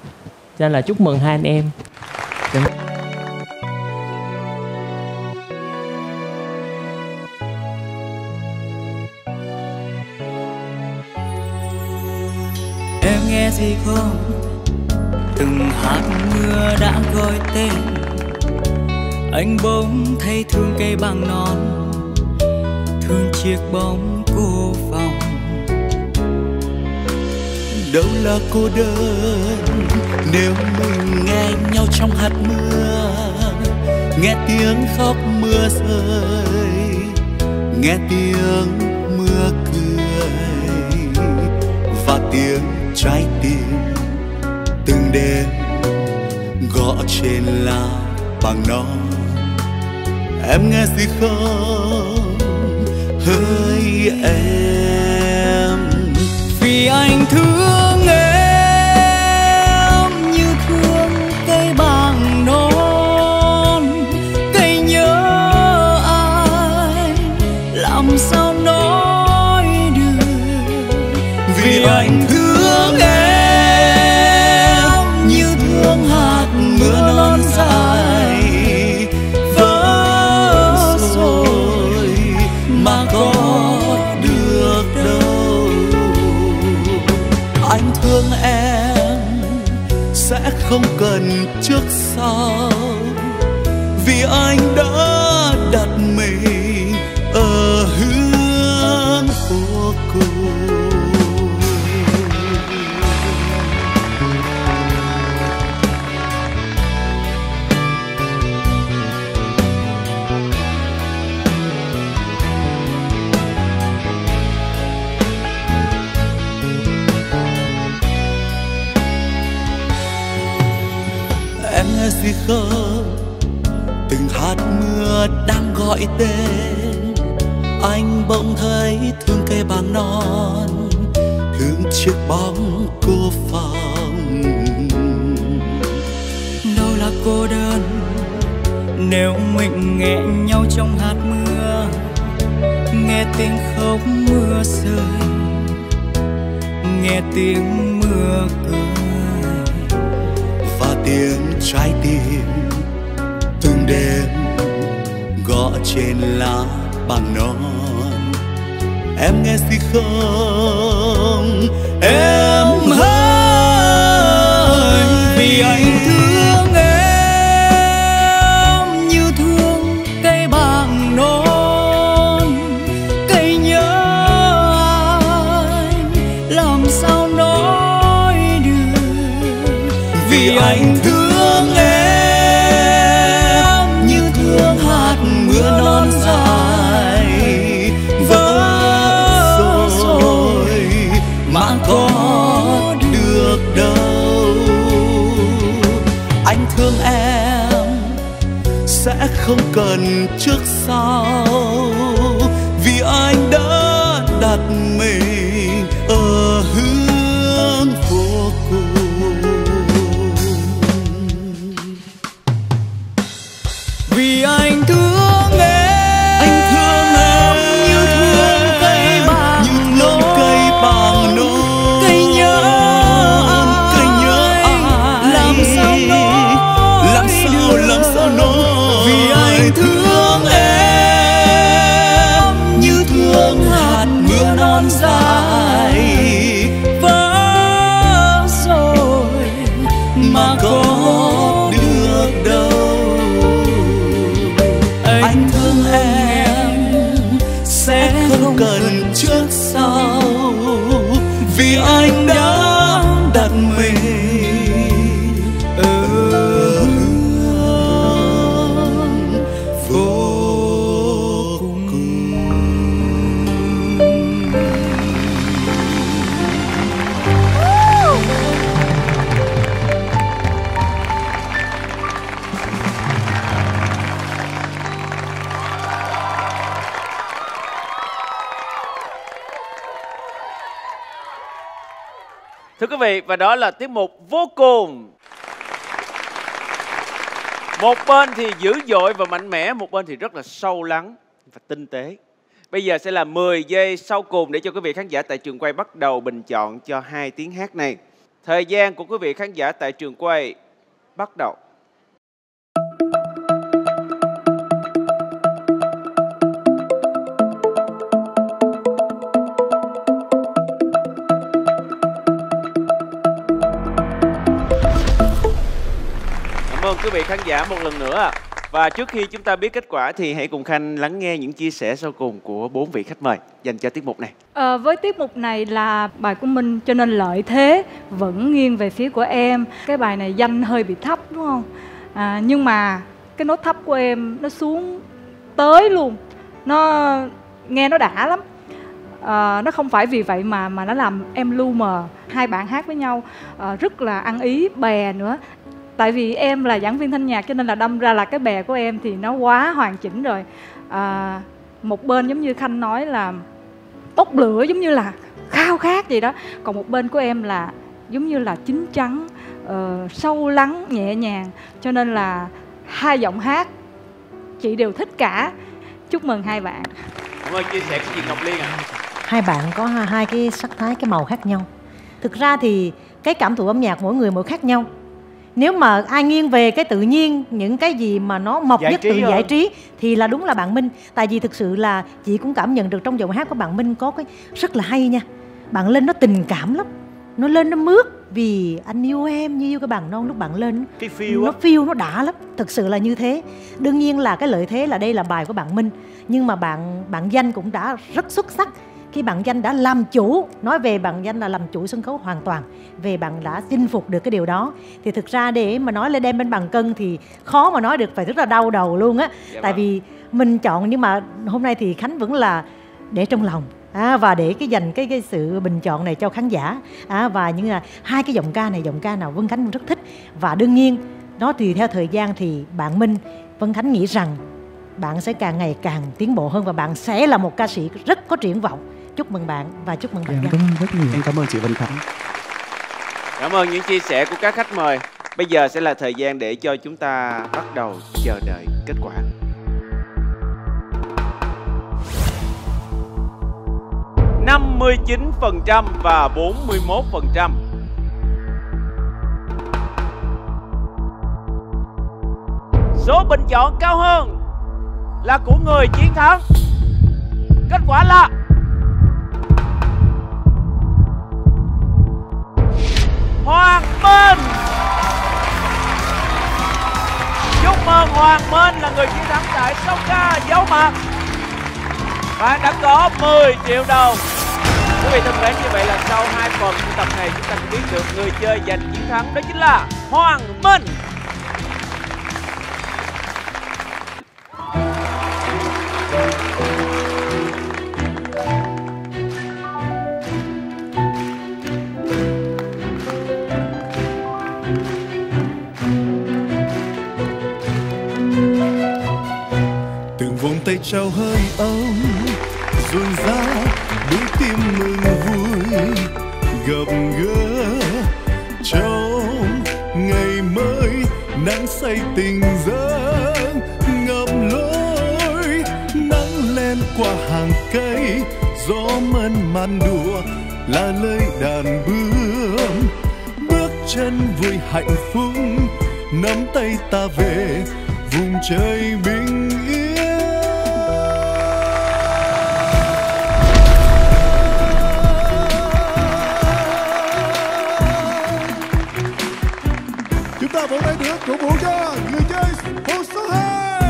Cho nên là chúc mừng hai anh em. Nghe gì không? Từng hạt mưa đã gọi tên anh, bỗng thấy thương cây bằng non, thương chiếc bóng cô phòng. Đâu là cô đơn nếu mình nghe nhau trong hạt mưa, nghe tiếng khóc mưa rơi, nghe tiếng mưa cười và tiếng trái tim từng đêm gõ trên lá bằng non. Em nghe gì không hỡi em, vì anh thương em như thương cây bằng non. Cây nhớ ai làm sao nói được, vì anh thương không cần trước sau, vì anh đã đặt mình ở hướng của cô. Gì không? Từng hạt mưa đang gọi tên anh, bỗng thấy thương cây bằng non, những chiếc bóng cô phòng. Đâu là cô đơn nếu mình nghe nhau trong hạt mưa, nghe tiếng khóc mưa rơi, nghe tiếng mưa cười và tiếng trái tim từng đêm gõ trên lá bằng non. Em nghe gì không em ơi, vì anh thương em như thương cây bàng non. Cây nhớ anh làm sao nói được, vì anh thương không cần trước sau, vì anh đã đặt mình ở hướng vô cùng. Vì anh thương em, anh thương em như thương cây bàng, như thương cây bàng nỗi. Cây nhớ anh, cây nhớ anh, làm sao nói, làm sao làm sao nói. Vì anh thương em như thương hạt mưa non dài, vỡ rồi mà có được đâu. Anh thương em sẽ không cần trước sau, vì anh đã đặt mình vị. Và đó là tiết mục Vô Cùng. Một bên thì dữ dội và mạnh mẽ, một bên thì rất là sâu lắng và tinh tế. Bây giờ sẽ là mười giây sau cùng để cho quý vị khán giả tại trường quay bắt đầu bình chọn cho hai tiếng hát này. Thời gian của quý vị khán giả tại trường quay bắt đầu. Vâng, quý vị khán giả một lần nữa. Và trước khi chúng ta biết kết quả thì hãy cùng Khanh lắng nghe những chia sẻ sau cùng của bốn vị khách mời dành cho tiết mục này. À, với tiết mục này là bài của mình cho nên lợi thế vẫn nghiêng về phía của em. Cái bài này danh hơi bị thấp đúng không? À, nhưng mà cái nốt thấp của em nó xuống tới luôn. Nó nghe nó đã lắm. À, nó không phải vì vậy mà mà nó làm em lu mờ. Hai bạn hát với nhau à, rất là ăn ý bè nữa. Tại vì em là giảng viên thanh nhạc cho nên là đâm ra là cái bè của em thì nó quá hoàn chỉnh rồi. À, một bên giống như Khanh nói là bốc lửa giống như là khao khát gì đó. Còn một bên của em là giống như là chín chắn, uh, sâu lắng, nhẹ nhàng. Cho nên là hai giọng hát chị đều thích cả. Chúc mừng hai bạn. Cảm ơn chia sẻ của chị Ngọc Liên ạ. À. Hai bạn có hai cái sắc thái, cái màu khác nhau. Thực ra thì cái cảm thụ âm nhạc mỗi người mỗi khác nhau. Nếu mà ai nghiêng về cái tự nhiên, những cái gì mà nó mộc nhất từ giải trí thì là đúng là bạn Minh. Tại vì thực sự là chị cũng cảm nhận được trong giọng hát của bạn Minh có cái rất là hay nha. Bạn lên nó tình cảm lắm, nó lên nó mướt. Vì anh yêu em như yêu cái bàn non, lúc bạn lên cái feel nó feel nó đã lắm. Thực sự là như thế. Đương nhiên là cái lợi thế là đây là bài của bạn Minh. Nhưng mà bạn bạn Danh cũng đã rất xuất sắc. Khi bạn Danh đã làm chủ, nói về bạn Danh là làm chủ sân khấu hoàn toàn, về bạn đã chinh phục được cái điều đó. Thì thực ra để mà nói lên đem bên bàn cân thì khó mà nói được, phải rất là đau đầu luôn á. Dạ tại vâng. Vì mình chọn nhưng mà hôm nay thì Khánh vẫn là để trong lòng à, và để cái dành cái cái sự bình chọn này cho khán giả à, và những là hai cái giọng ca này, giọng ca nào Vân Khánh rất thích. Và đương nhiên nó tùy theo thời gian thì bạn Minh, Vân Khánh nghĩ rằng bạn sẽ càng ngày càng tiến bộ hơn và bạn sẽ là một ca sĩ rất có triển vọng. Chúc mừng bạn và chúc mừng bạn. Em cảm ơn rất nhiều. Em cảm ơn chị Vân Khánh. Cảm ơn những chia sẻ của các khách mời. Bây giờ sẽ là thời gian để cho chúng ta bắt đầu chờ đợi kết quả. năm mươi chín phần trăm và bốn mươi mốt phần trăm. Số bình chọn cao hơn là của người chiến thắng. Kết quả là Hoàng Minh. Chúc mừng Hoàng Minh là người chiến thắng tại Sông Ca Giấu Mặt. Bạn đã có mười triệu đồng. Quý vị thân mến, như vậy là sau hai phần của tập này chúng ta cũng biết được người chơi giành chiến thắng đó chính là Hoàng Minh. Từng vòng tay trao hơi ấm dồn dào đôi tim mừng vui gặp gỡ trong ngày mới, nắng say tình dâng ngập lối, nắng lên qua hàng cây, gió mơn man đùa là lời đàn bướm, bước chân vui hạnh phúc, nắm tay ta về vùng trời bình yên. Vỗ tay được cổ vũ cho người chơi vô số hai.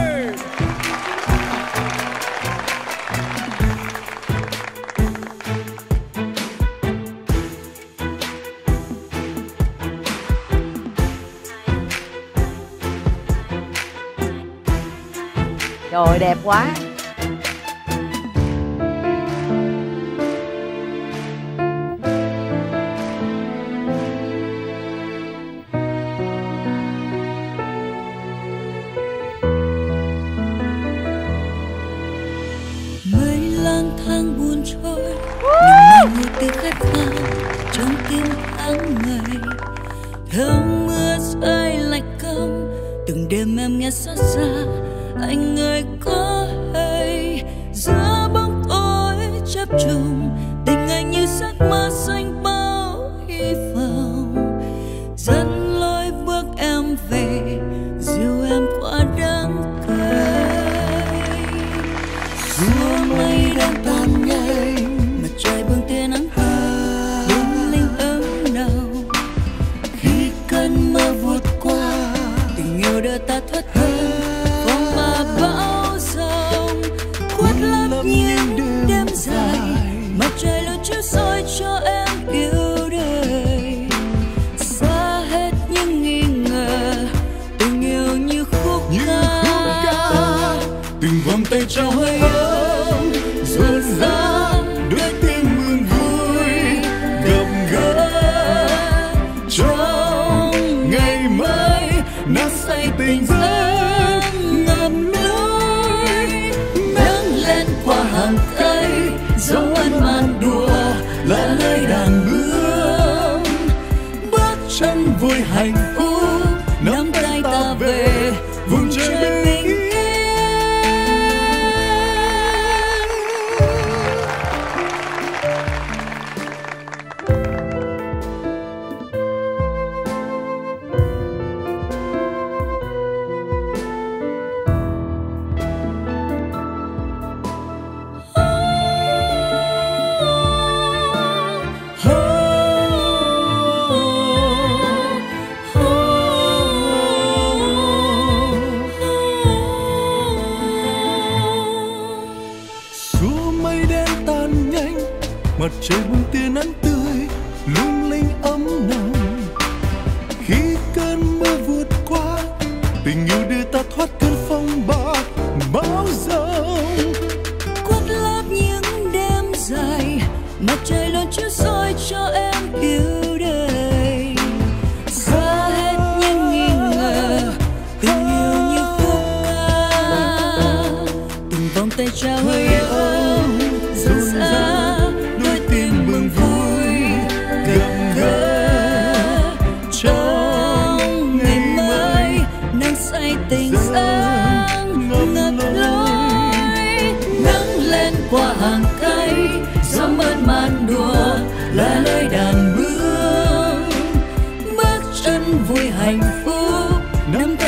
Trời đẹp quá. Hãy subscribe cho kênh Ghiền Mì Gõ để không bỏ lỡ những video hấp dẫn.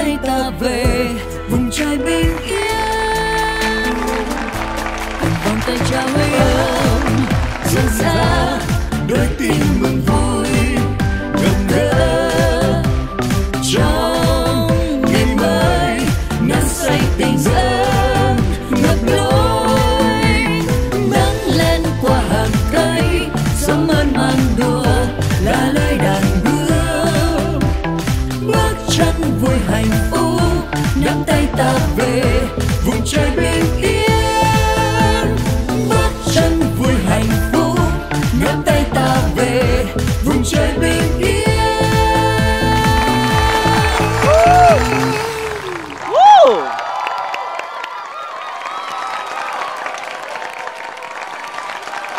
nay ta về vùng trời bình yên, cùng vòng tay chào hơi ấm dần ra đôi tim mừng vui ngập ngỡ trong ngày mới nắng say tình giấc ngập lối nắng lên qua hàng cây gió mơn man đùa là lời đàn đưa bước chân vui hạnh phúc nắm tay ta về vùng trời bình yên.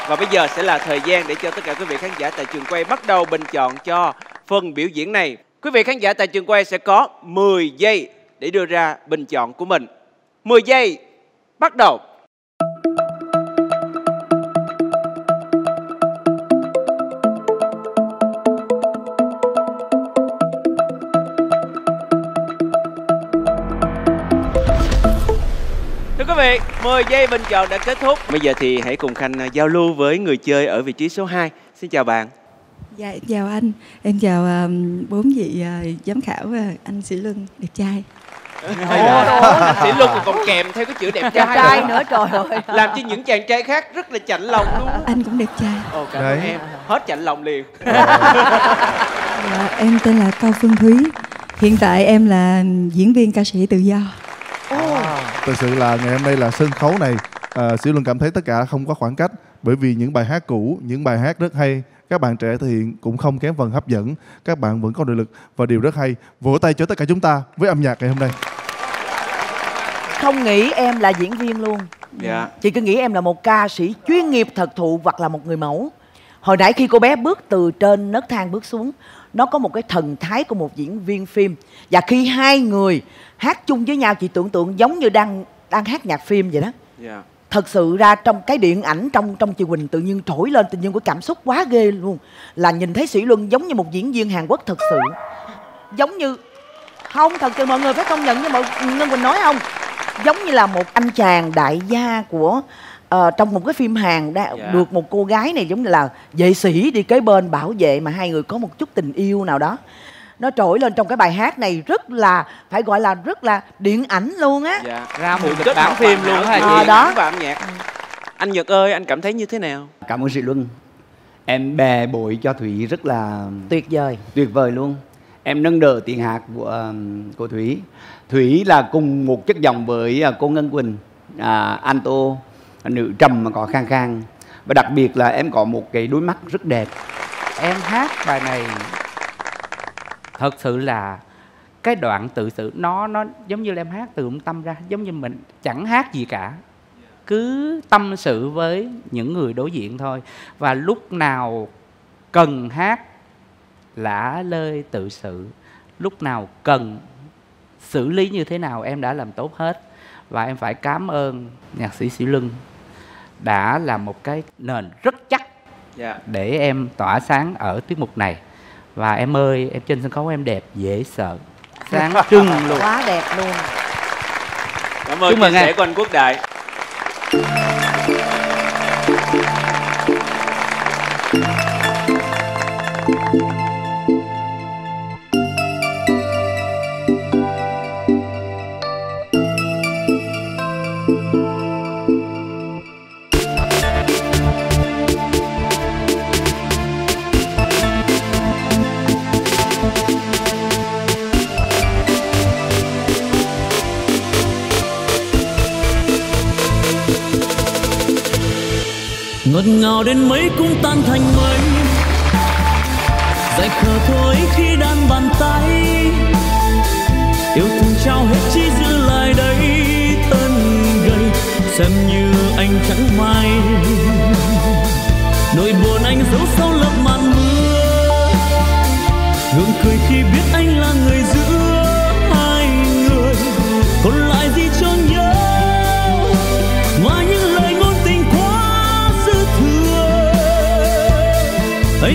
Và bây giờ sẽ là thời gian để cho tất cả quý vị khán giả tại trường quay bắt đầu bình chọn cho phần biểu diễn này. Quý vị khán giả tại trường quay sẽ có mười giây để đưa ra bình chọn của mình. mười giây, bắt đầu! Thưa quý vị, mười giây bình chọn đã kết thúc. Bây giờ thì hãy cùng Khanh giao lưu với người chơi ở vị trí số hai. Xin chào bạn. Dạ, chào anh. Em chào bốn um, vị uh, giám khảo và anh Sĩ Luân, đẹp trai. Anh Sĩ Luân còn kèm theo cái chữ đẹp trai, đẹp trai nữa, trời ơi. Làm cho những chàng trai khác rất là chạnh lòng luôn. Anh cũng đẹp trai. Ồ, cảm ơn em. Hết chạnh lòng liền. Dạ, em tên là Cao Phương Thúy. Hiện tại em là diễn viên ca sĩ tự do. Thật sự là ngày hôm nay là sân khấu này, à, Sĩ Luân cảm thấy tất cả không có khoảng cách. Bởi vì những bài hát cũ, những bài hát rất hay, các bạn trẻ thể hiện cũng không kém phần hấp dẫn. Các bạn vẫn có nội lực và điều rất hay. Vỗ tay cho tất cả chúng ta với âm nhạc ngày hôm nay. Không nghĩ em là diễn viên luôn, dạ. Chị cứ nghĩ em là một ca sĩ chuyên nghiệp thật thụ hoặc là một người mẫu. Hồi nãy khi cô bé bước từ trên nấc thang bước xuống, nó có một cái thần thái của một diễn viên phim. Và khi hai người hát chung với nhau, chị tưởng tượng giống như đang đang hát nhạc phim vậy đó, yeah. Thật sự ra trong cái điện ảnh, Trong trong chị Quỳnh tự nhiên trỗi lên, tự nhiên có cảm xúc quá ghê luôn. Là nhìn thấy Sĩ Luân giống như một diễn viên Hàn Quốc thật sự. Giống như không, thật sự mọi người phải công nhận như mọi người Quỳnh nói không? Giống như là một anh chàng đại gia của Ờ, trong một cái phim Hàn đã, yeah. Được một cô gái này giống như là vệ sĩ đi kế bên bảo vệ, mà hai người có một chút tình yêu nào đó. Nó trỗi lên trong cái bài hát này rất là, phải gọi là rất là điện ảnh luôn á, yeah. Ra một kịch bản phim luôn á chị, à, đó. Và âm nhạc. Anh Nhật ơi, anh cảm thấy như thế nào? Cảm ơn Sĩ Luân. Em bè bội cho Thủy rất là tuyệt vời. Tuyệt vời luôn. Em nâng đỡ tiếng hát của uh, cô Thủy. Thủy là cùng một chất giọng với uh, cô Ngân Quỳnh, uh, An Tô, nữ trầm mà có khang khang. Và đặc biệt là em có một cái đôi mắt rất đẹp. Em hát bài này thật sự là cái đoạn tự sự nó nó giống như là em hát từ tâm tâm ra, giống như mình chẳng hát gì cả, cứ tâm sự với những người đối diện thôi. Và lúc nào cần hát lả lơi tự sự, lúc nào cần xử lý như thế nào em đã làm tốt hết. Và em phải cảm ơn nhạc sĩ Sĩ Luân đã làm một cái nền rất chắc, yeah. Để em tỏa sáng ở tiết mục này. Và em ơi, em trên sân khấu em đẹp dễ sợ, sáng trưng luôn. Quá đẹp luôn. Cảm ơn chia sẻ của anh Quốc Đại. Ngọt ngào đến mấy cũng tan thành mây, dài khờ thôi khi đan bàn tay. Yêu thương trao hết chỉ giữ lại đây tân gầy, xem như anh chẳng may. Nỗi buồn anh giấu sau lớp màn mưa, gượng cười khi biết anh là người giữa hai người. Còn lại gì cho nhớ ngoài những lời ngôn tình quá dư thừa. Anh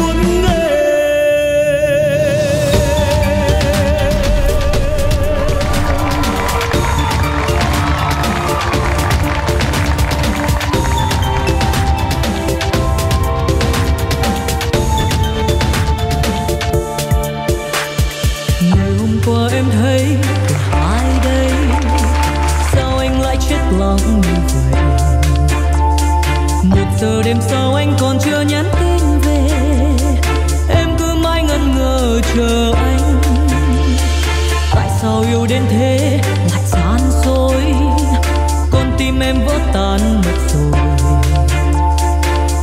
muốn nghe em thấy ai đây, sao anh lại chết lòng như vậy? Một giờ đêm sau anh còn chưa nhắn tin về, em cứ mãi ngẩn ngơ chờ anh. Tại sao yêu đến thế lại gian dối, con tim em vỡ tan mất rồi.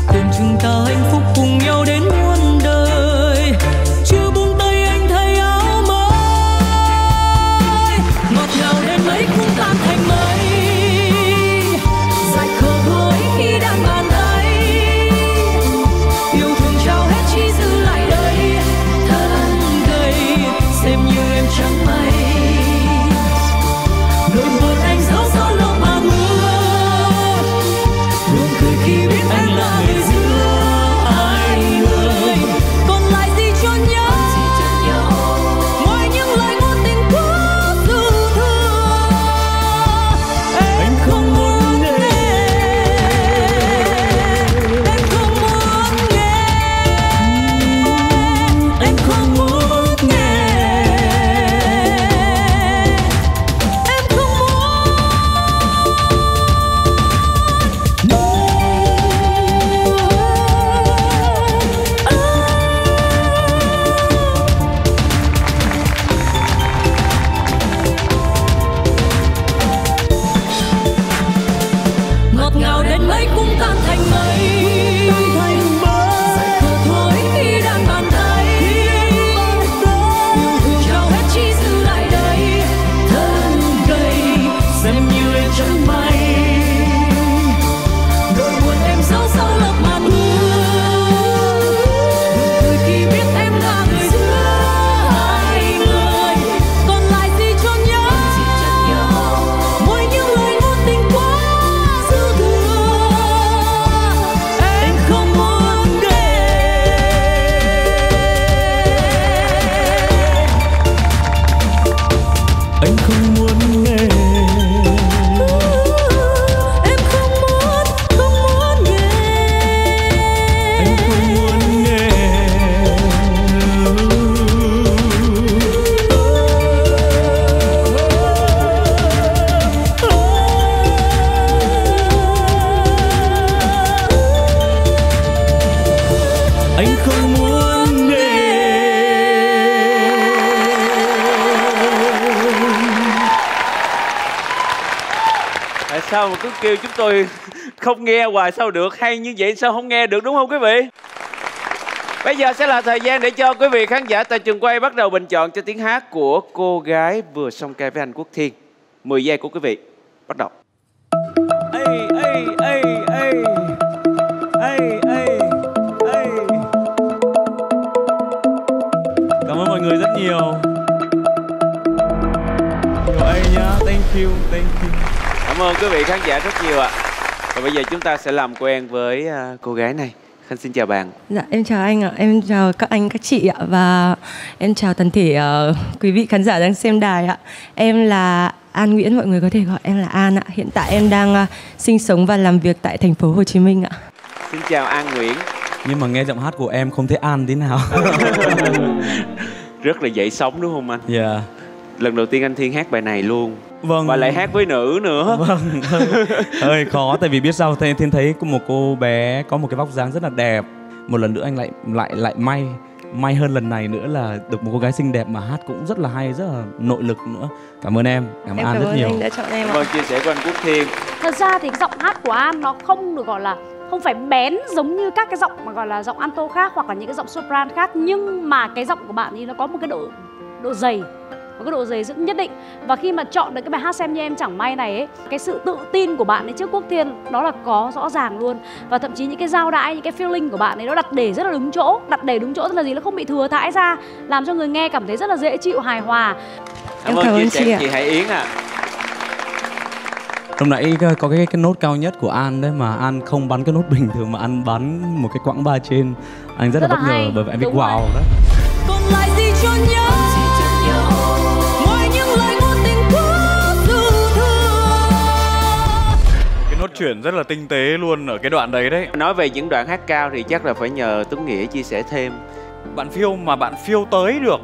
Cùng chúng ta hạnh phúc cùng nhau đến muôn đời, chưa buông tay anh thấy áo mới. Ngọt ngào đến mấy cũng tan thành mây, dài khờ hối khi đang bàn tay. Yêu thương trao hết chỉ giữ lại đây, thân đây xem như em chẳng may. Nỗi buồn anh giấu gió lâu mà mưa, luôn cười khi biết anh là người dưng. Sao mà cứ kêu chúng tôi không nghe hoài sao được, hay như vậy sao không nghe được, đúng không quý vị? Bây giờ sẽ là thời gian để cho quý vị khán giả tại trường quay bắt đầu bình chọn cho tiếng hát của cô gái vừa song ca với anh Quốc Thiên. Mười giây của quý vị bắt đầu. Ê, ê, ê, ê. Ê, ê, ê. Cảm ơn mọi người rất nhiều. Rồi ê nhá, thank you, thank you. Cảm ơn quý vị khán giả rất nhiều ạ. Và bây giờ chúng ta sẽ làm quen với cô gái này. Khanh xin chào bạn. Dạ em chào anh ạ, em chào các anh các chị ạ, và em chào toàn thể uh, quý vị khán giả đang xem đài ạ. Em là An Nguyễn, mọi người có thể gọi em là An ạ. Hiện tại em đang uh, sinh sống và làm việc tại thành phố Hồ Chí Minh ạ. Xin chào An Nguyễn. Nhưng mà nghe giọng hát của em không thấy An tí nào. Rất là dậy sóng đúng không anh? Dạ yeah. Lần đầu tiên anh Thiên hát bài này luôn. Vâng. Và lại hát với nữ nữa. Vâng. Hơi khó, tại vì biết sao Thiên thấy một cô bé có một cái vóc dáng rất là đẹp. Một lần nữa anh lại lại lại may may hơn lần này nữa là được một cô gái xinh đẹp mà hát cũng rất là hay, rất là nội lực nữa. Cảm ơn em, cảm ơn An rất nhiều. Em cảm ơn anh đã chọn em ạ. Vâng, chia sẻ của anh Quốc Thiên. Thật ra thì giọng hát của An nó không được gọi là, không phải bén giống như các cái giọng mà gọi là giọng alto khác hoặc là những cái giọng soprano khác, nhưng mà cái giọng của bạn ấy nó có một cái độ độ dày, một cái độ dày dững nhất định. Và khi mà chọn được cái bài hát Xem Như Em Chẳng May này ấy, cái sự tự tin của bạn ấy trước Quốc Thiên đó là có rõ ràng luôn. Và thậm chí những cái dao đãi, những cái feeling của bạn ấy nó đặt để rất là đúng chỗ. Đặt để đúng chỗ tức là gì? Nó không bị thừa thãi ra, làm cho người nghe cảm thấy rất là dễ chịu, hài hòa. Cảm, cảm ơn chị, chị Hải Yến ạ. À, lúc nãy có cái, cái nốt cao nhất của An đấy mà An không bắn cái nốt bình thường mà An bắn một cái quãng ba trên. Anh rất, rất là bất ngờ bởi vì anh bị wow rồi. Đó còn lại gì cho nhớ? Nốt chuyển rất là tinh tế luôn ở cái đoạn đấy đấy. Nói về những đoạn hát cao thì chắc là phải nhờ Tuấn Nghĩa chia sẻ thêm. Bạn phiêu mà bạn phiêu tới được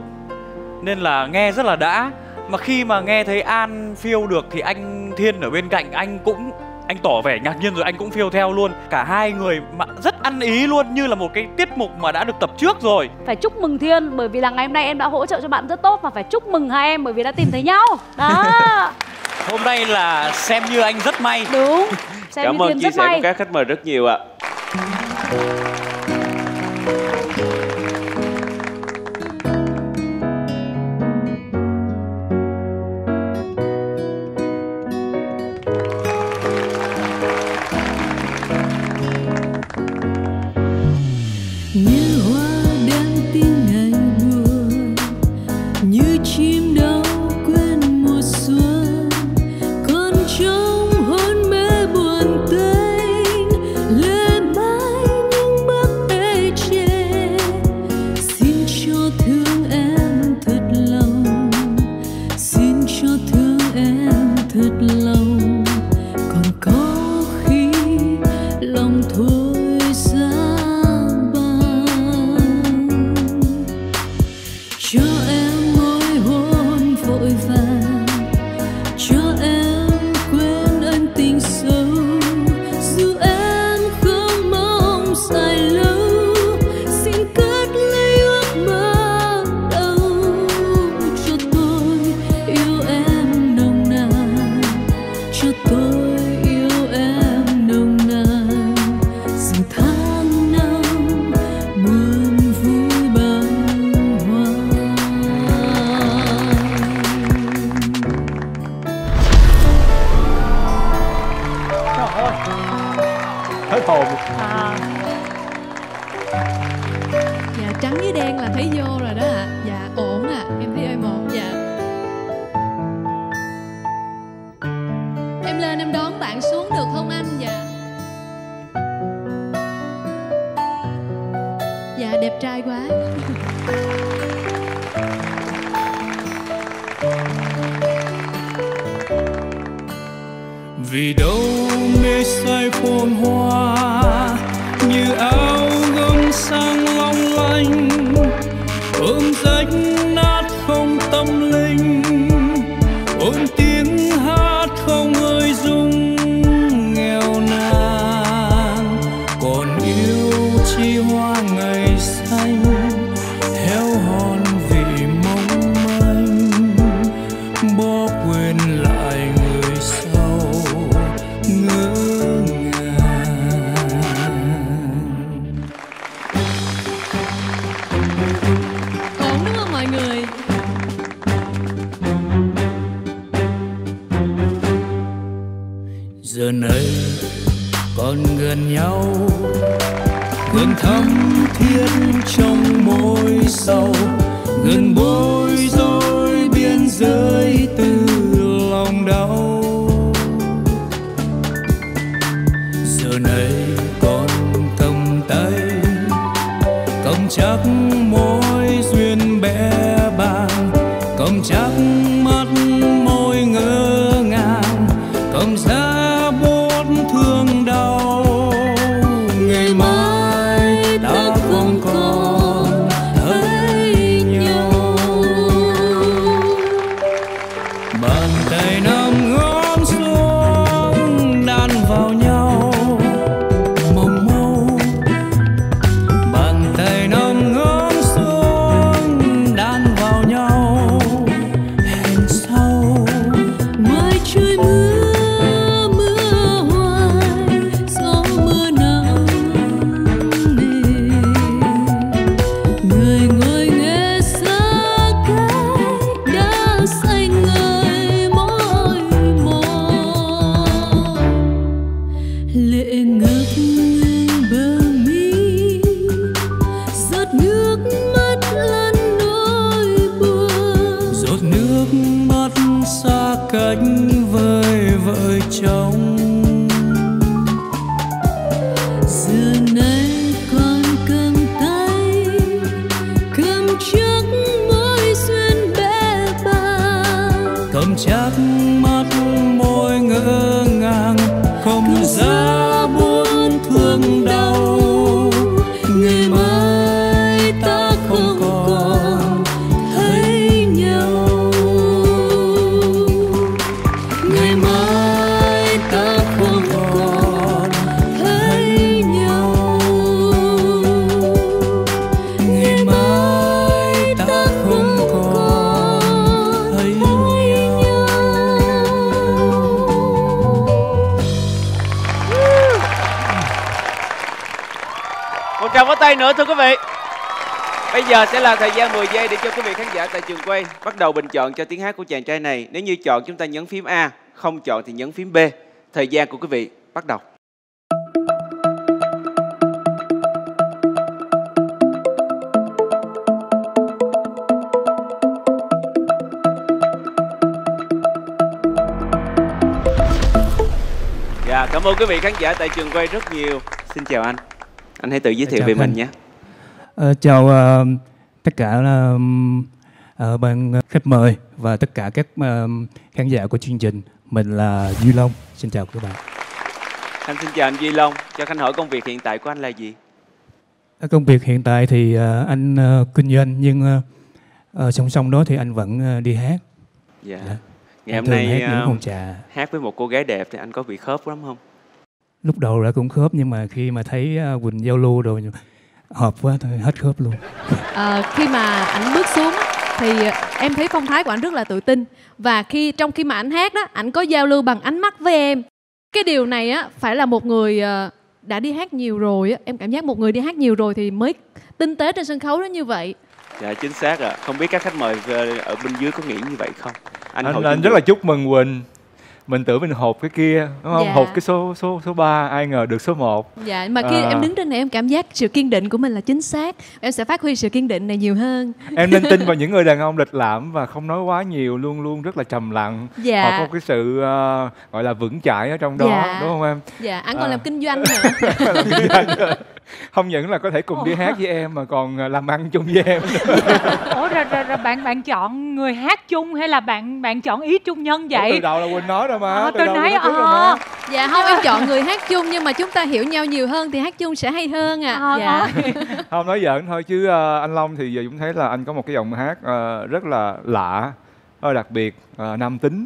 nên là nghe rất là đã. Mà khi mà nghe thấy An phiêu được thì anh Thiên ở bên cạnh anh cũng, anh tỏ vẻ ngạc nhiên rồi anh cũng phiêu theo luôn. Cả hai người mà rất ăn ý luôn, như là một cái tiết mục mà đã được tập trước rồi. Phải chúc mừng Thiên bởi vì là ngày hôm nay em đã hỗ trợ cho bạn rất tốt. Và phải chúc mừng hai em bởi vì đã tìm thấy nhau. Đó. Hôm nay là xem như anh rất may. Đúng. Xem Cảm như ơn Thiên chia rất sẻ may. của các khách mời rất nhiều ạ. Mai ta không còn thấy nhau. tràng pháo tay nữa thưa quý vị. Bây giờ sẽ là thời gian mười giây để cho quý vị khán giả tại trường quay bắt đầu bình chọn cho tiếng hát của chàng trai này. Nếu như chọn chúng ta nhấn phím A, không chọn thì nhấn phím B. Thời gian của quý vị bắt đầu. Dạ, cảm ơn quý vị khán giả tại trường quay rất nhiều. Xin chào anh. Anh hãy tự giới thiệu về mình nhé. Uh, chào uh, tất cả uh, ban khách mời và tất cả các uh, khán giả của chương trình. Mình là Duy Long. Xin chào các bạn. Anh xin chào anh Duy Long. Cho anh hỏi công việc hiện tại của anh là gì? Uh, công việc hiện tại thì uh, anh uh, kinh doanh, nhưng uh, uh, song song đó thì anh vẫn uh, đi hát. Dạ. Yeah. Yeah. Ngày anh hôm nay hát, uh, hồng trà. Hát với một cô gái đẹp thì anh có bị khớp lắm không? Lúc đầu đã cũng khớp, nhưng mà khi mà thấy uh, Quỳnh giao lưu rồi hợp quá thôi hết khớp luôn. À, khi mà ảnh bước xuống thì em thấy phong thái của ảnh rất là tự tin, và khi trong khi mà ảnh hát đó, ảnh có giao lưu bằng ánh mắt với em. Cái điều này á phải là một người đã đi hát nhiều rồi á, em cảm giác một người đi hát nhiều rồi thì mới tinh tế trên sân khấu đó như vậy. Dạ chính xác ạ. À. Không biết các khách mời ở bên dưới có nghĩ như vậy không? Anh, anh, anh rất là chúc mừng Quỳnh. Mình tưởng mình hộp cái kia đúng không? Dạ. Hộp cái số số số ba, ai ngờ được số một. Dạ, mà khi à... em đứng trên này em cảm giác sự kiên định của mình là chính xác. Em sẽ phát huy sự kiên định này nhiều hơn. Em nên tin vào những người đàn ông lịch lãm và không nói quá nhiều, luôn luôn rất là trầm lặng. Dạ. Họ có cái sự uh, gọi là vững chãi ở trong đó, dạ. Đúng không em? Dạ, anh còn à... làm kinh doanh nữa. Làm kinh doanh nữa. Không những là có thể cùng Ủa. đi hát với em mà còn làm ăn chung với em. Ủa rồi, rồi, rồi bạn bạn chọn người hát chung hay là bạn bạn chọn ý chung nhân vậy? Ủa, từ đầu là Quỳnh nói rồi mà. À, từ đầu nói ờ. Dạ không, em chọn người hát chung, nhưng mà chúng ta hiểu nhau nhiều hơn thì hát chung sẽ hay hơn à. À dạ. Không nói giỡn thôi chứ uh, anh Long thì giờ cũng thấy là anh có một cái giọng hát uh, rất là lạ, rất đặc biệt, uh, nam tính,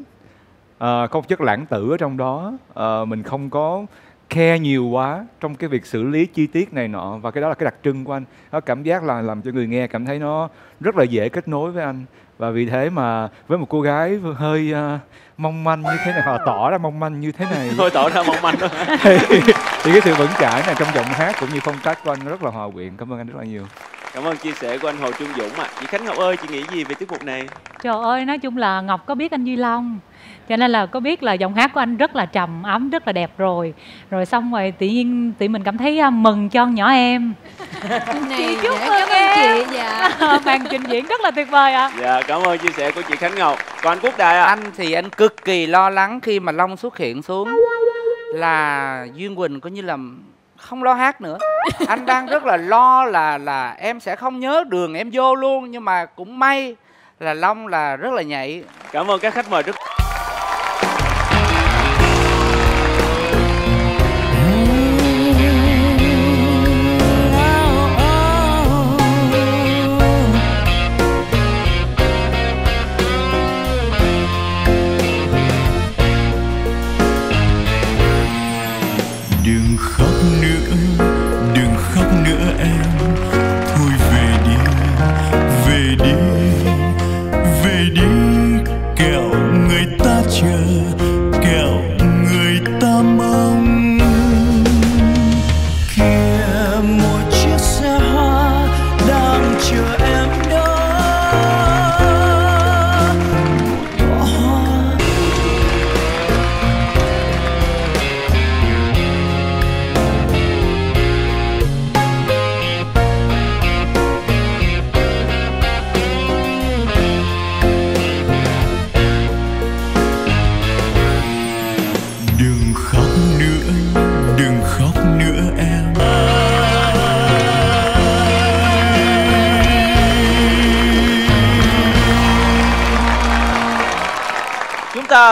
uh, có một chất lãng tử ở trong đó. Uh, mình không có care nhiều quá trong cái việc xử lý chi tiết này nọ, và cái đó là cái đặc trưng của anh. Nó cảm giác là làm cho người nghe cảm thấy nó rất là dễ kết nối với anh, và vì thế mà với một cô gái hơi uh, mong manh như thế này, hoặc là tỏ ra mong manh như thế này, thôi tỏ ra mong manh thì, thì cái sự vững chãi này trong giọng hát cũng như phong cách của anh rất là hòa quyện. Cảm ơn anh rất là nhiều. Cảm ơn chia sẻ của anh Hồ Trung Dũng ạ. À. Chị Khánh Ngọc ơi, chị nghĩ gì về tiết mục này? Trời ơi, nói chung là Ngọc có biết anh Duy Long, cho nên là có biết là giọng hát của anh rất là trầm ấm, rất là đẹp rồi. Rồi xong rồi tự nhiên tụi mình cảm thấy mừng cho nhỏ em. Này, chị chúc dạ, mừng em. Chị, dạ. Màn trình diễn rất là tuyệt vời ạ. À. Dạ, cảm ơn chia sẻ của chị Khánh Ngọc. Còn anh Quốc Đại ạ. À. Anh thì anh cực kỳ lo lắng khi mà Long xuất hiện xuống là Duyên Quỳnh coi như là không lo hát nữa. Anh đang rất là lo là là em sẽ không nhớ đường em vô luôn, nhưng mà cũng may là Long là rất là nhạy. Cảm ơn các khách mời rất.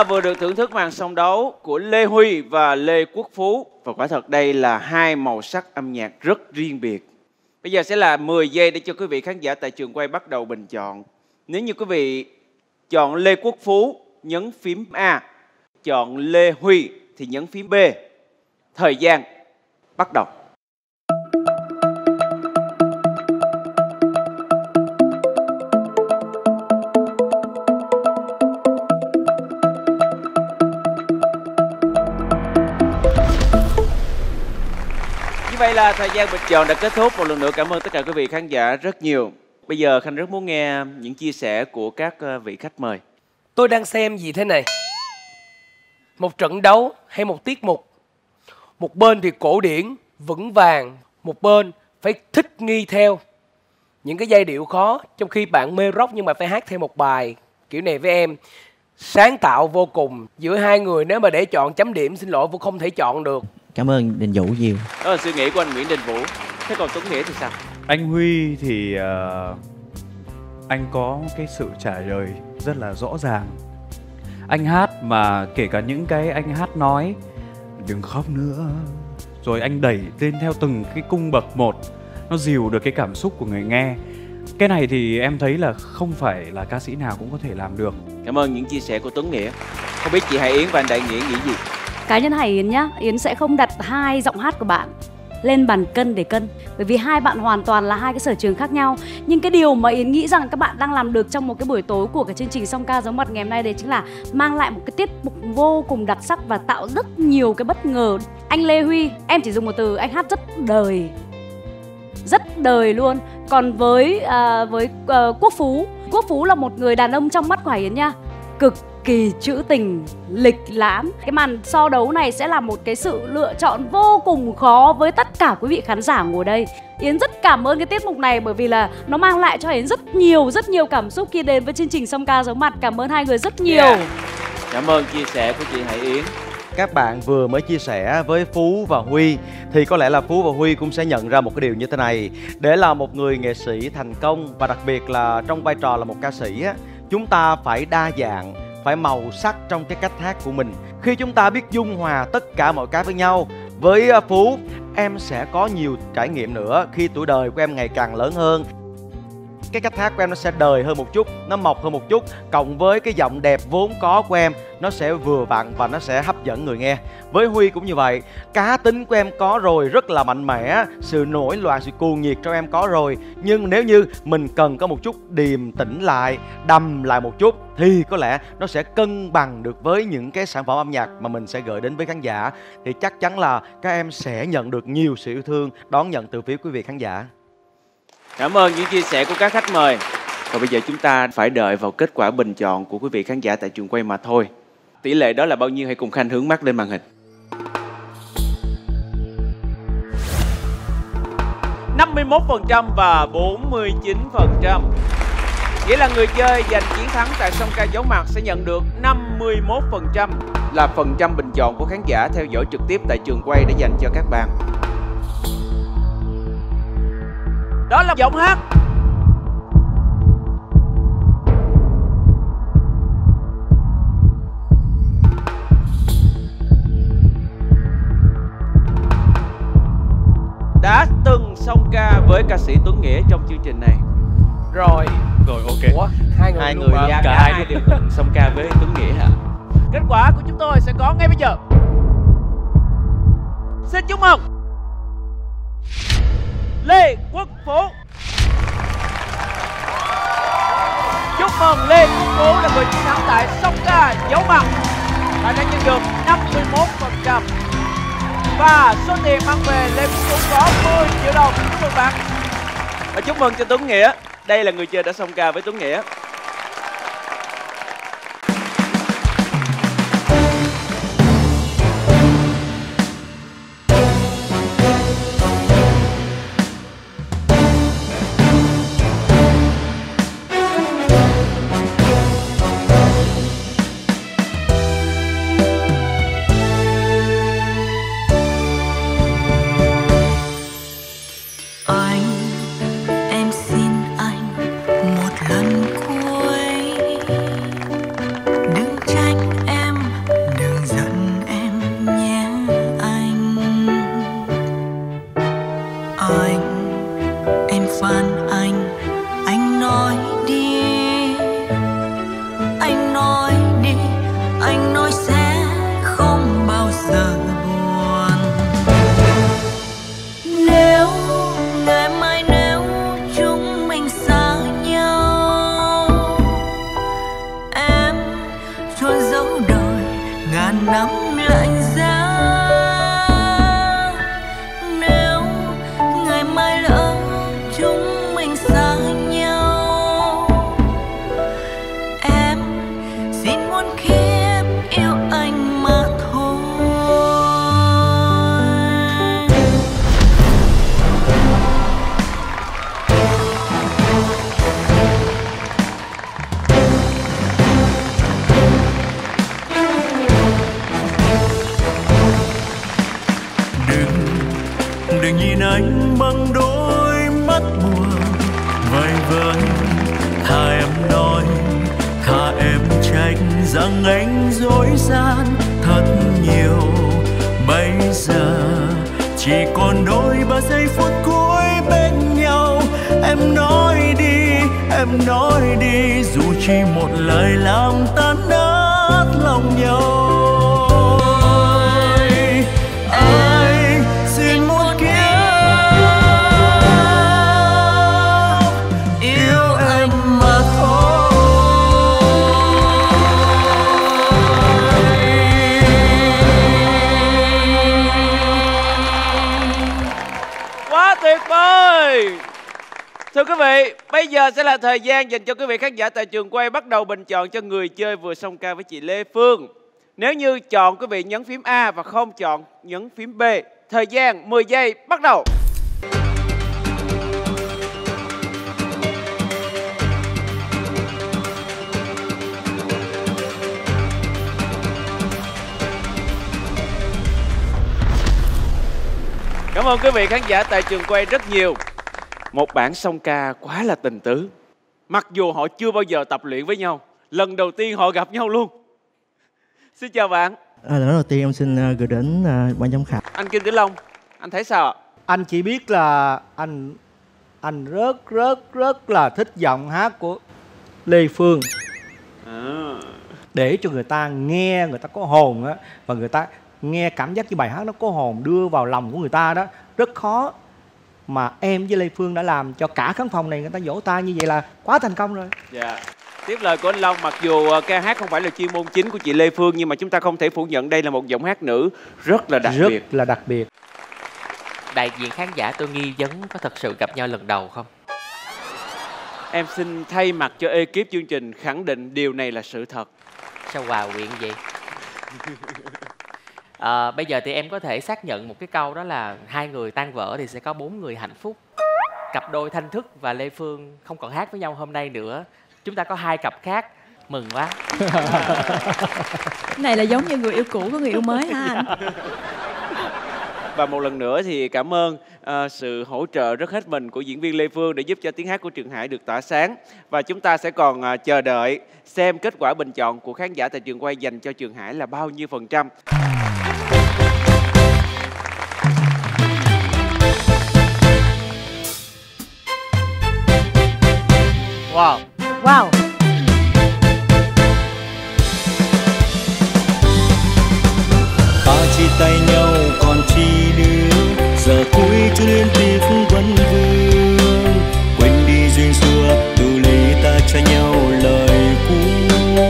Vừa được thưởng thức màn song đấu của Lê Huy và Lê Quốc Phú, và quả thật đây là hai màu sắc âm nhạc rất riêng biệt. Bây giờ sẽ là mười giây để cho quý vị khán giả tại trường quay bắt đầu bình chọn. Nếu như quý vị chọn Lê Quốc Phú nhấn phím A, chọn Lê Huy thì nhấn phím B. Thời gian bắt đầu. như vậy là thời gian bình chọn đã kết thúc. Một lần nữa cảm ơn tất cả quý vị khán giả rất nhiều. Bây giờ Khanh rất muốn nghe những chia sẻ của các vị khách mời. Tôi đang xem gì thế này? Một trận đấu hay một tiết mục? Một bên thì cổ điển, vững vàng, một bên phải thích nghi theo những cái giai điệu khó. Trong khi bạn mê rock nhưng mà phải hát thêm một bài kiểu này với em. Sáng tạo vô cùng. Giữa hai người nếu mà để chọn chấm điểm, xin lỗi, cũng không thể chọn được. Cảm ơn Đình Vũ nhiều. Đó là suy nghĩ của anh Nguyễn Đình Vũ. Thế còn Tuấn Nghĩa thì sao? Anh Huy thì uh, anh có cái sự trả lời rất là rõ ràng. Anh hát mà kể cả những cái anh hát nói đừng khóc nữa, rồi anh đẩy lên theo từng cái cung bậc một, nó dìu được cái cảm xúc của người nghe. Cái này thì em thấy là không phải là ca sĩ nào cũng có thể làm được. Cảm ơn những chia sẻ của Tuấn Nghĩa. Không biết chị Hải Yến và anh Đại Nghĩa nghĩ gì? Cá nhân Hải Yến nhá, Yến sẽ không đặt hai giọng hát của bạn lên bàn cân để cân, bởi vì hai bạn hoàn toàn là hai cái sở trường khác nhau. Nhưng cái điều mà Yến nghĩ rằng các bạn đang làm được trong một cái buổi tối của cái chương trình Song Ca Giấu Mặt ngày hôm nay, đấy chính là mang lại một cái tiết mục vô cùng đặc sắc và tạo rất nhiều cái bất ngờ. Anh Lê Huy, em chỉ dùng một từ, anh hát rất đời, rất đời luôn. Còn với uh, với uh, Quốc Phú, Quốc Phú là một người đàn ông trong mắt của Hải Yến nha, cực kỳ trữ tình, lịch lãm. Cái màn so đấu này sẽ là một cái sự lựa chọn vô cùng khó với tất cả quý vị khán giả ngồi đây. Yến rất cảm ơn cái tiết mục này bởi vì là nó mang lại cho Yến rất nhiều, rất nhiều cảm xúc khi đến với chương trình Song Ca Giấu Mặt. Cảm ơn hai người rất nhiều. Yeah. Cảm ơn chia sẻ của chị Hải Yến. Các bạn vừa mới chia sẻ với Phú và Huy thì có lẽ là Phú và Huy cũng sẽ nhận ra một cái điều như thế này. Để là một người nghệ sĩ thành công và đặc biệt là trong vai trò là một ca sĩ á, chúng ta phải đa dạng, phải màu sắc trong cái cách hát của mình. Khi chúng ta biết dung hòa tất cả mọi cái với nhau, với Phú em sẽ có nhiều trải nghiệm nữa khi tuổi đời của em ngày càng lớn hơn. Cái cách hát của em nó sẽ đời hơn một chút, nó mộc hơn một chút, cộng với cái giọng đẹp vốn có của em, nó sẽ vừa vặn và nó sẽ hấp dẫn người nghe. Với Huy cũng như vậy, cá tính của em có rồi, rất là mạnh mẽ, sự nổi loạn, sự cuồng nhiệt trong em có rồi. Nhưng nếu như mình cần có một chút điềm tĩnh lại, đầm lại một chút, thì có lẽ nó sẽ cân bằng được với những cái sản phẩm âm nhạc mà mình sẽ gửi đến với khán giả. Thì chắc chắn là các em sẽ nhận được nhiều sự yêu thương đón nhận từ phía quý vị khán giả. Cảm ơn những chia sẻ của các khách mời. Còn bây giờ chúng ta phải đợi vào kết quả bình chọn của quý vị khán giả tại trường quay mà thôi. Tỷ lệ đó là bao nhiêu? Hãy cùng Khanh hướng mắt lên màn hình. năm mươi mốt phần trăm và bốn mươi chín phần trăm. Nghĩa là người chơi giành chiến thắng tại Song Ca Giấu Mặt sẽ nhận được năm mươi mốt phần trăm là phần trăm bình chọn của khán giả theo dõi trực tiếp tại trường quay đã dành cho các bạn. Đó là giọng hát. Đã từng song ca với ca sĩ Tuấn Nghĩa trong chương trình này. Rồi. Rồi ok. Ủa, hai người, hai người luôn mà. Cả hai người đều từng song ca với Tuấn Nghĩa hả? Kết quả của chúng tôi sẽ có ngay bây giờ. Xin chúc mừng Lê Quốc Phú. Chúc mừng Lê Quốc Phú là người chiến thắng tại Song Ca Giấu Mặt. Bạn đã nhận được năm mươi mốt phần trăm. Và số tiền mang về Lê Quốc Phú có mười triệu đồng. Chúc mừng bạn. Và chúc mừng cho Tuấn Nghĩa. Đây là người chơi đã song ca với Tuấn Nghĩa. Nắng lạnh giá nếu nhìn anh bằng đôi mắt buồn vây vơi. Thà em nói, thà em trách rằng anh dối gian thật nhiều. Bây giờ chỉ còn đôi ba giây phút cuối bên nhau. Em nói đi, em nói đi, dù chỉ một lời làm tan nát lòng nhau. Thưa quý vị, bây giờ sẽ là thời gian dành cho quý vị khán giả tại trường quay bắt đầu bình chọn cho người chơi vừa song ca với chị Lê Phương. Nếu như chọn, quý vị nhấn phím A, và không chọn nhấn phím B. Thời gian mười giây, bắt đầu. Cảm ơn quý vị khán giả tại trường quay rất nhiều. Một bản song ca quá là tình tứ. Mặc dù họ chưa bao giờ tập luyện với nhau, lần đầu tiên họ gặp nhau luôn. Xin chào bạn. À, lần đầu tiên em xin gửi đến uh, ban giám khảo. Anh Kim Tử Long, anh thấy sao ạ? Anh chỉ biết là anh anh rất rất rất là thích giọng hát của Lê Phương. À. Để cho người ta nghe, người ta có hồn á, và người ta nghe cảm giác như bài hát nó có hồn đưa vào lòng của người ta đó, rất khó. Mà em với Lê Phương đã làm cho cả khán phòng này người ta vỗ tay như vậy là quá thành công rồi. Dạ. Tiếp lời của anh Long, mặc dù ca hát không phải là chuyên môn chính của chị Lê Phương, nhưng mà chúng ta không thể phủ nhận đây là một giọng hát nữ rất là đặc rất biệt. Rất là đặc biệt. Đại diện khán giả tôi nghi vấn có thật sự gặp nhau lần đầu không? Em xin thay mặt cho ekip chương trình khẳng định điều này là sự thật. Sao hòa quyện vậy? À, bây giờ thì em có thể xác nhận một cái câu đó là hai người tan vỡ thì sẽ có bốn người hạnh phúc. Cặp đôi Thanh Thức và Lê Phương không còn hát với nhau hôm nay nữa. Chúng ta có hai cặp khác. Mừng quá. Này là giống như người yêu cũ có người yêu mới ha anh. Và một lần nữa thì cảm ơn uh, sự hỗ trợ rất hết mình của diễn viên Lê Phương để giúp cho tiếng hát của Trường Hải được tỏa sáng. Và chúng ta sẽ còn uh, chờ đợi xem kết quả bình chọn của khán giả tại trường quay dành cho Trường Hải là bao nhiêu phần trăm. Wow. Wow. Ta chia tay nhau còn chi nữa, giờ cuối cho nên tiếc vẫn vương. Quên đi duyên xưa, đủ lý ta cho nhau lời cuối.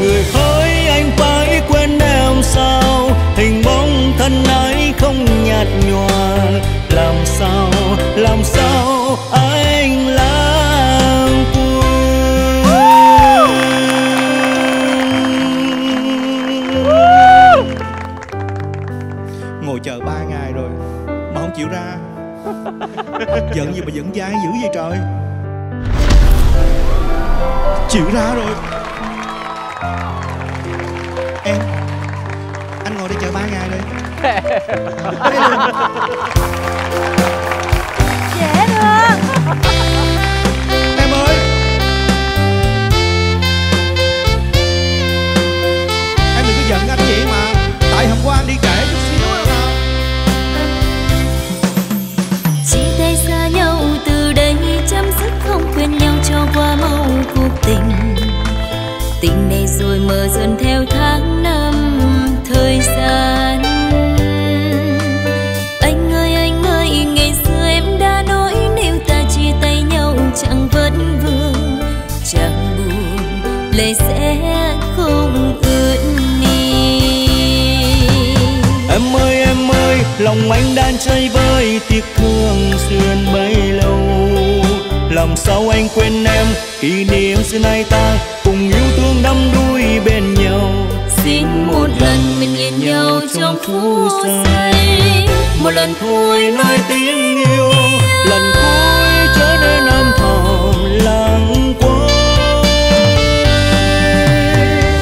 Người hỡi anh phải quên em sao? Hình bóng thân ái không nhạt nhòa. Làm sao, làm sao anh làm? Chờ ba ngày rồi mà không chịu ra. Giận gì mà giận dai dữ vậy trời. Chịu ra rồi. Em, anh ngồi đây chờ ba ngày rồi. Dễ thương. Em ơi, em đừng có giận anh vậy mà. Tại hôm qua anh đi trễ chút xíu đó mà. Xa nhau từ đây chấm dứt, không quên nhau cho qua mau cuộc tình. Tình này rồi mờ dần theo tháng năm thời gian. Anh ơi anh ơi, ngày xưa em đã nói nếu ta chia tay nhau chẳng vẫn vương, chẳng buồn lời sẽ không ướt đi. Em ơi em ơi, lòng anh đang chơi vơi tiếc thương xuyên bấy lâu. Làm sao anh quên em, kỷ niệm xưa nay ta cùng yêu thương đắm đuối bên nhau. Xin một lần mình nhìn nhau trong phút giây, một lần thôi nói tiếng yêu, lần cuối trở nên âm thầm lặng quá.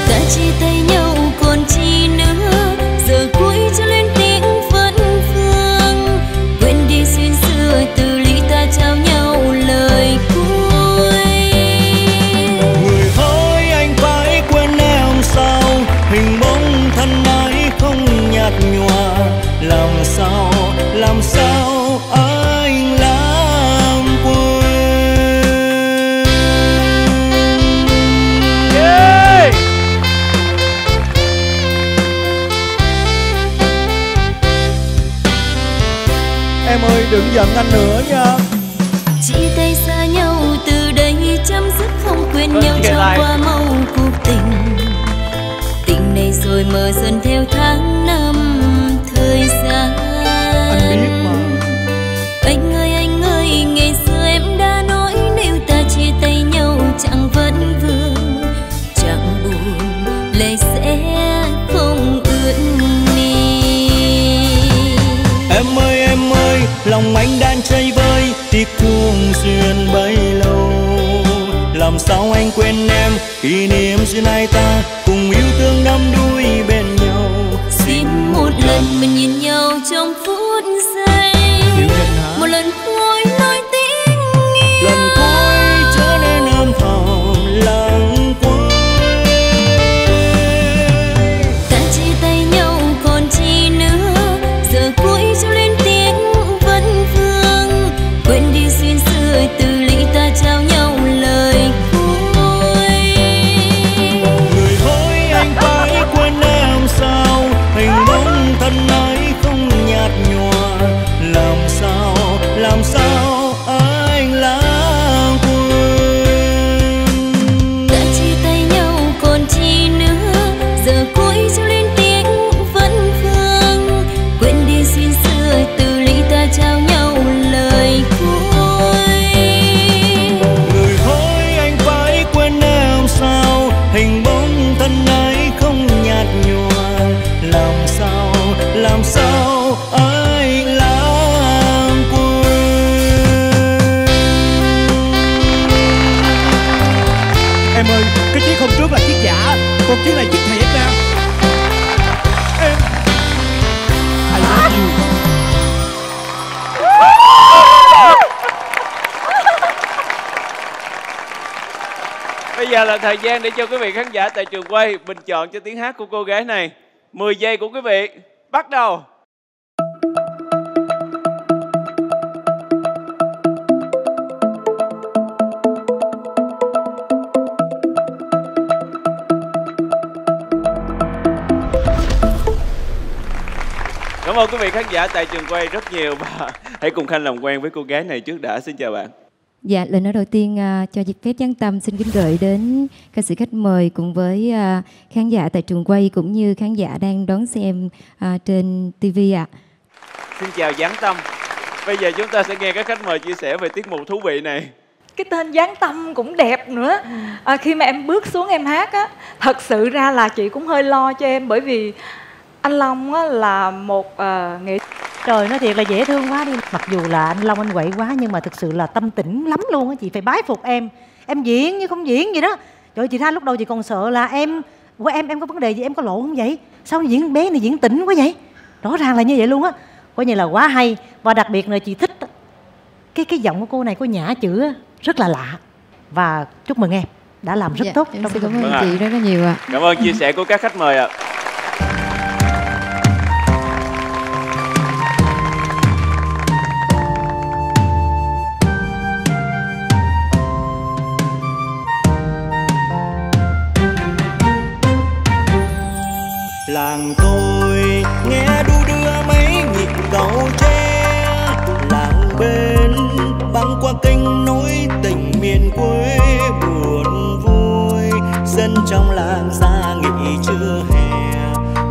Ta chia tay nhau còn chi nữa, giờ cuối cho lên tiếng vẫn vương. đừng giận anh nữa nha. Chia tay xa nhau từ đây chấm dứt không quên ừ, nhau trong lại. Qua màu cuộc tình. Tình này rồi mờ dần theo tháng năm thời gian. Anh biết mà. Anh ơi anh ơi ngày xưa em đã nói nếu ta chia tay nhau chẳng vẫn vương, chẳng buồn lời sẽ không ướt mi. Em ơi em ơi lòng anh đang chơi vơi tiếc thương duyên bấy lâu. Làm sao anh quên em kỷ niệm duyên hai ta cùng yêu thương đắm đuối bên nhau. Xin một lần mình nhìn nhau trong phút giây, một lần cuối nói tiếng yêu, lần cuối trở nên âm thầm lặng quay. Ta chia tay nhau còn chi nữa, giờ cuối cho lên tiếng vẫn vương. Quên đi duyên xưa từ ly ta trao nhau lời cuối. Người hối anh phải quên em sao? Hình bóng thân ấy không nhạt nhòa, làm sao? Làm sao anh lãng quên? Đã chia tay nhau còn chi nữa, giờ cuối cho lên tiếng vẫn vương. Quên đi duyên xưa từ ly ta trao nhau lời cuối. Người hối anh phải quên em sao? Hình bóng thân ấy không nhạt nhòa, làm sao? Làm sao anh lãng? Em ơi, cái chiếc hôm trước là chiếc giả, còn chiếc này chiếc thiệt nè. Em I love you. Bây giờ là thời gian để cho quý vị khán giả tại trường quay bình chọn cho tiếng hát của cô gái này. Mười giây của quý vị, bắt đầu. Cảm ơn quý vị khán giả tại trường quay rất nhiều và hãy cùng Khanh làm quen với cô gái này trước đã. Xin chào bạn. Dạ, lời nói đầu tiên uh, cho dịp phép nhắn tâm xin kính gửi đến ca sĩ khách mời cùng với uh, khán giả tại trường quay cũng như khán giả đang đón xem uh, trên ti vi ạ. À. Xin chào Giáng Tâm. Bây giờ chúng ta sẽ nghe các khách mời chia sẻ về tiết mục thú vị này. Cái tên Giáng Tâm cũng đẹp nữa. À, khi mà em bước xuống em hát á, thật sự ra là chị cũng hơi lo cho em bởi vì anh Long á, là một uh, nghệ trời nói thiệt là dễ thương quá đi. Mặc dù là anh Long anh quậy quá nhưng mà thực sự là tâm tĩnh lắm luôn á. Chị phải bái phục em. Em diễn như không diễn gì đó. Trời chị tha lúc đầu chị còn sợ là em của em em có vấn đề gì, em có lộ không vậy? Sao diễn bé này diễn tĩnh quá vậy? Rõ ràng là như vậy luôn á. Coi như là quá hay. Và đặc biệt là chị thích cái cái giọng của cô này, có nhã chữ rất là lạ. Và chúc mừng em đã làm rất dạ, tốt. Trong cảm ơn chị rất là nhiều ạ. À. Cảm ơn chia sẻ của các khách mời ạ. À. Làng tôi nghe đu đưa mấy nhịp cầu tre, làng bên băng qua kênh nối tình miền quê buồn vui. Dân trong làng ra nghỉ trưa hè,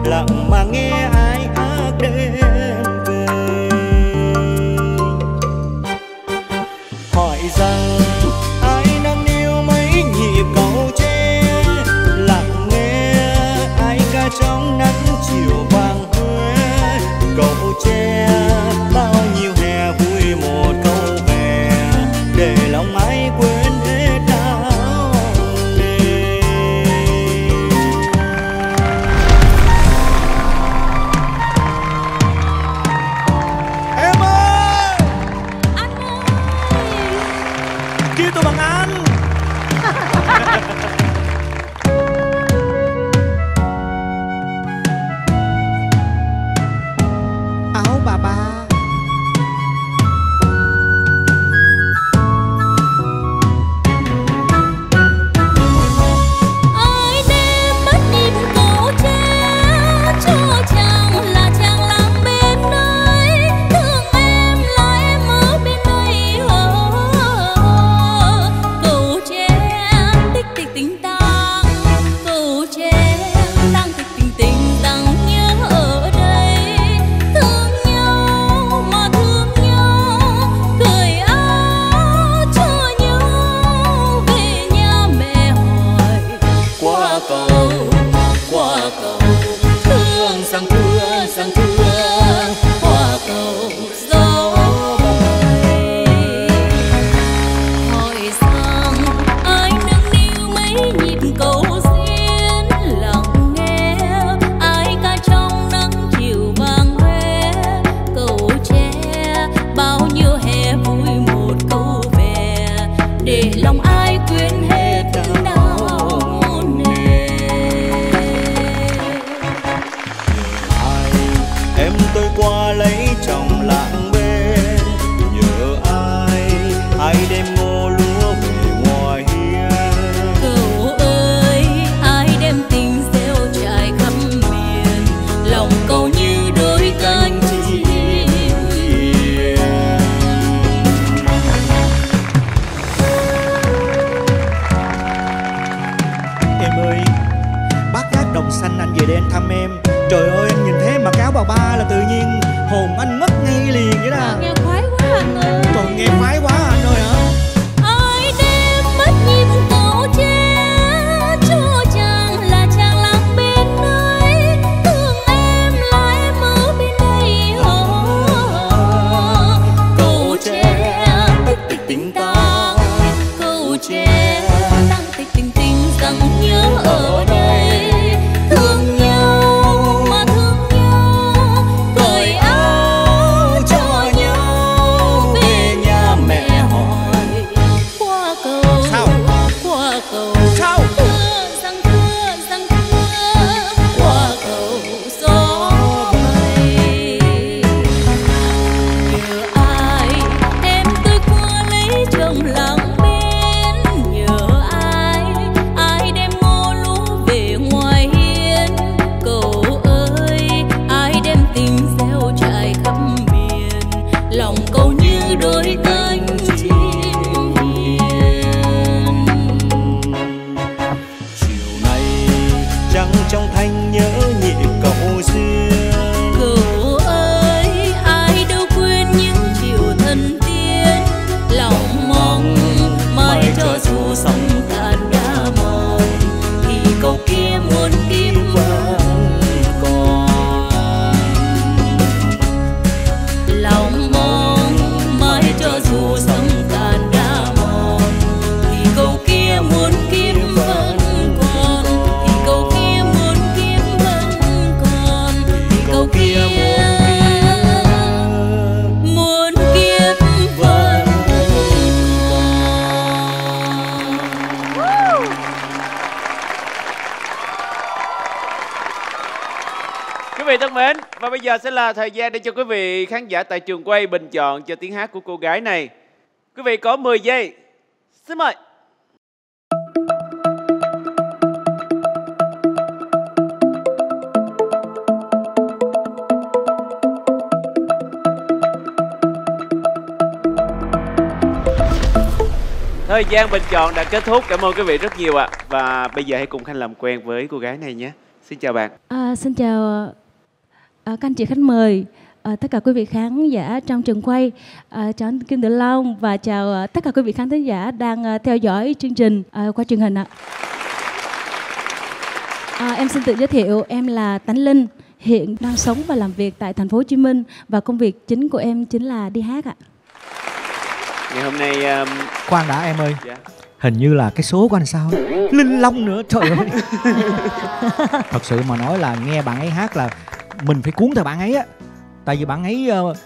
lặng mà nghe ai hát đêm về. Hỏi rằng ai nâng niu mấy nhịp cầu tre, lặng nghe ai ca trong chiều vàng Huế cầu tre. Bao nhiêu hè vui một câu về, để lòng ai quên hết đau đêm. Đồng xanh anh về đây anh thăm em. Trời ơi anh nhìn thấy mà áo bà ba là tự nhiên hồn anh mất ngay liền vậy đó. Nghe khoái quá anh ơi. Còn nghe khoái quá anh ơi hả? Ai đem mất nhịp cậu che cho chàng là chàng làm bên nơi thương em là em ở bên đây hò. Cậu che tích tích tình ta, cậu che tăng tích tình tình rằng nhớ ở đây thương nhau. Và bây giờ sẽ là thời gian để cho quý vị khán giả tại trường quay bình chọn cho tiếng hát của cô gái này. Quý vị có mười giây. Xin mời. Thời gian bình chọn đã kết thúc. Cảm ơn quý vị rất nhiều ạ. Và bây giờ hãy cùng Khanh làm quen với cô gái này nhé. Xin chào bạn. À, xin chào... À, các anh chị khách mời, à, tất cả quý vị khán giả trong trường quay, à, chào anh Kim Tử Long và chào à, tất cả quý vị khán thính giả đang à, theo dõi chương trình à, qua truyền hình ạ. À, em xin tự giới thiệu, em là Tánh Linh, hiện đang sống và làm việc tại thành phố Hồ Chí Minh và công việc chính của em chính là đi hát ạ. Ngày hôm nay um... khoan đã em ơi. Yeah. Hình như là cái số của anh sao Linh Long nữa, trời ơi. Thật sự mà nói là nghe bạn ấy hát là mình phải cuốn theo bạn ấy á, tại vì bạn ấy uh,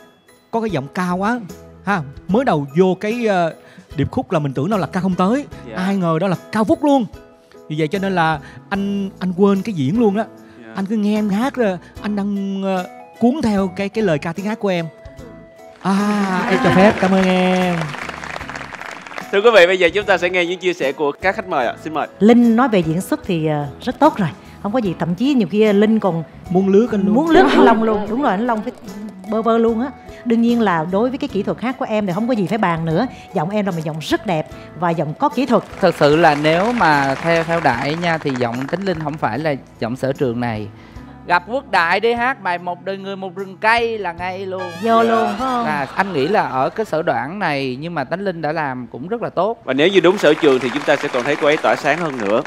có cái giọng cao quá ha. Mới đầu vô cái uh, điệp khúc là mình tưởng đâu là cao không tới. Yeah. Ai ngờ đó là cao vút luôn. Vì vậy cho nên là anh anh quên cái diễn luôn đó. Yeah. Anh cứ nghe em hát rồi anh đang uh, cuốn theo cái cái lời ca tiếng hát của em. À em cho phép, cảm ơn em. Thưa quý vị, bây giờ chúng ta sẽ nghe những chia sẻ của các khách mời ạ. Xin mời. Linh nói về diễn xuất thì uh, rất tốt rồi, không có gì, thậm chí nhiều khi Linh còn muốn lướt anh luôn, muốn lướt anh Long luôn. Đúng rồi, anh Long phải bơ bơ luôn á. Đương nhiên là đối với cái kỹ thuật hát của em thì không có gì phải bàn nữa, giọng em là một giọng rất đẹp và giọng có kỹ thuật. Thật sự là nếu mà theo theo Đại nha thì giọng Tính Linh không phải là giọng sở trường này. Gặp Quốc Đại đi hát bài Một Đời Người Một Rừng Cây là ngay luôn vô. Yeah. Luôn phải không? Là anh nghĩ là ở cái sở đoạn này nhưng mà Tánh Linh đã làm cũng rất là tốt, và nếu như đúng sở trường thì chúng ta sẽ còn thấy cô ấy tỏa sáng hơn nữa.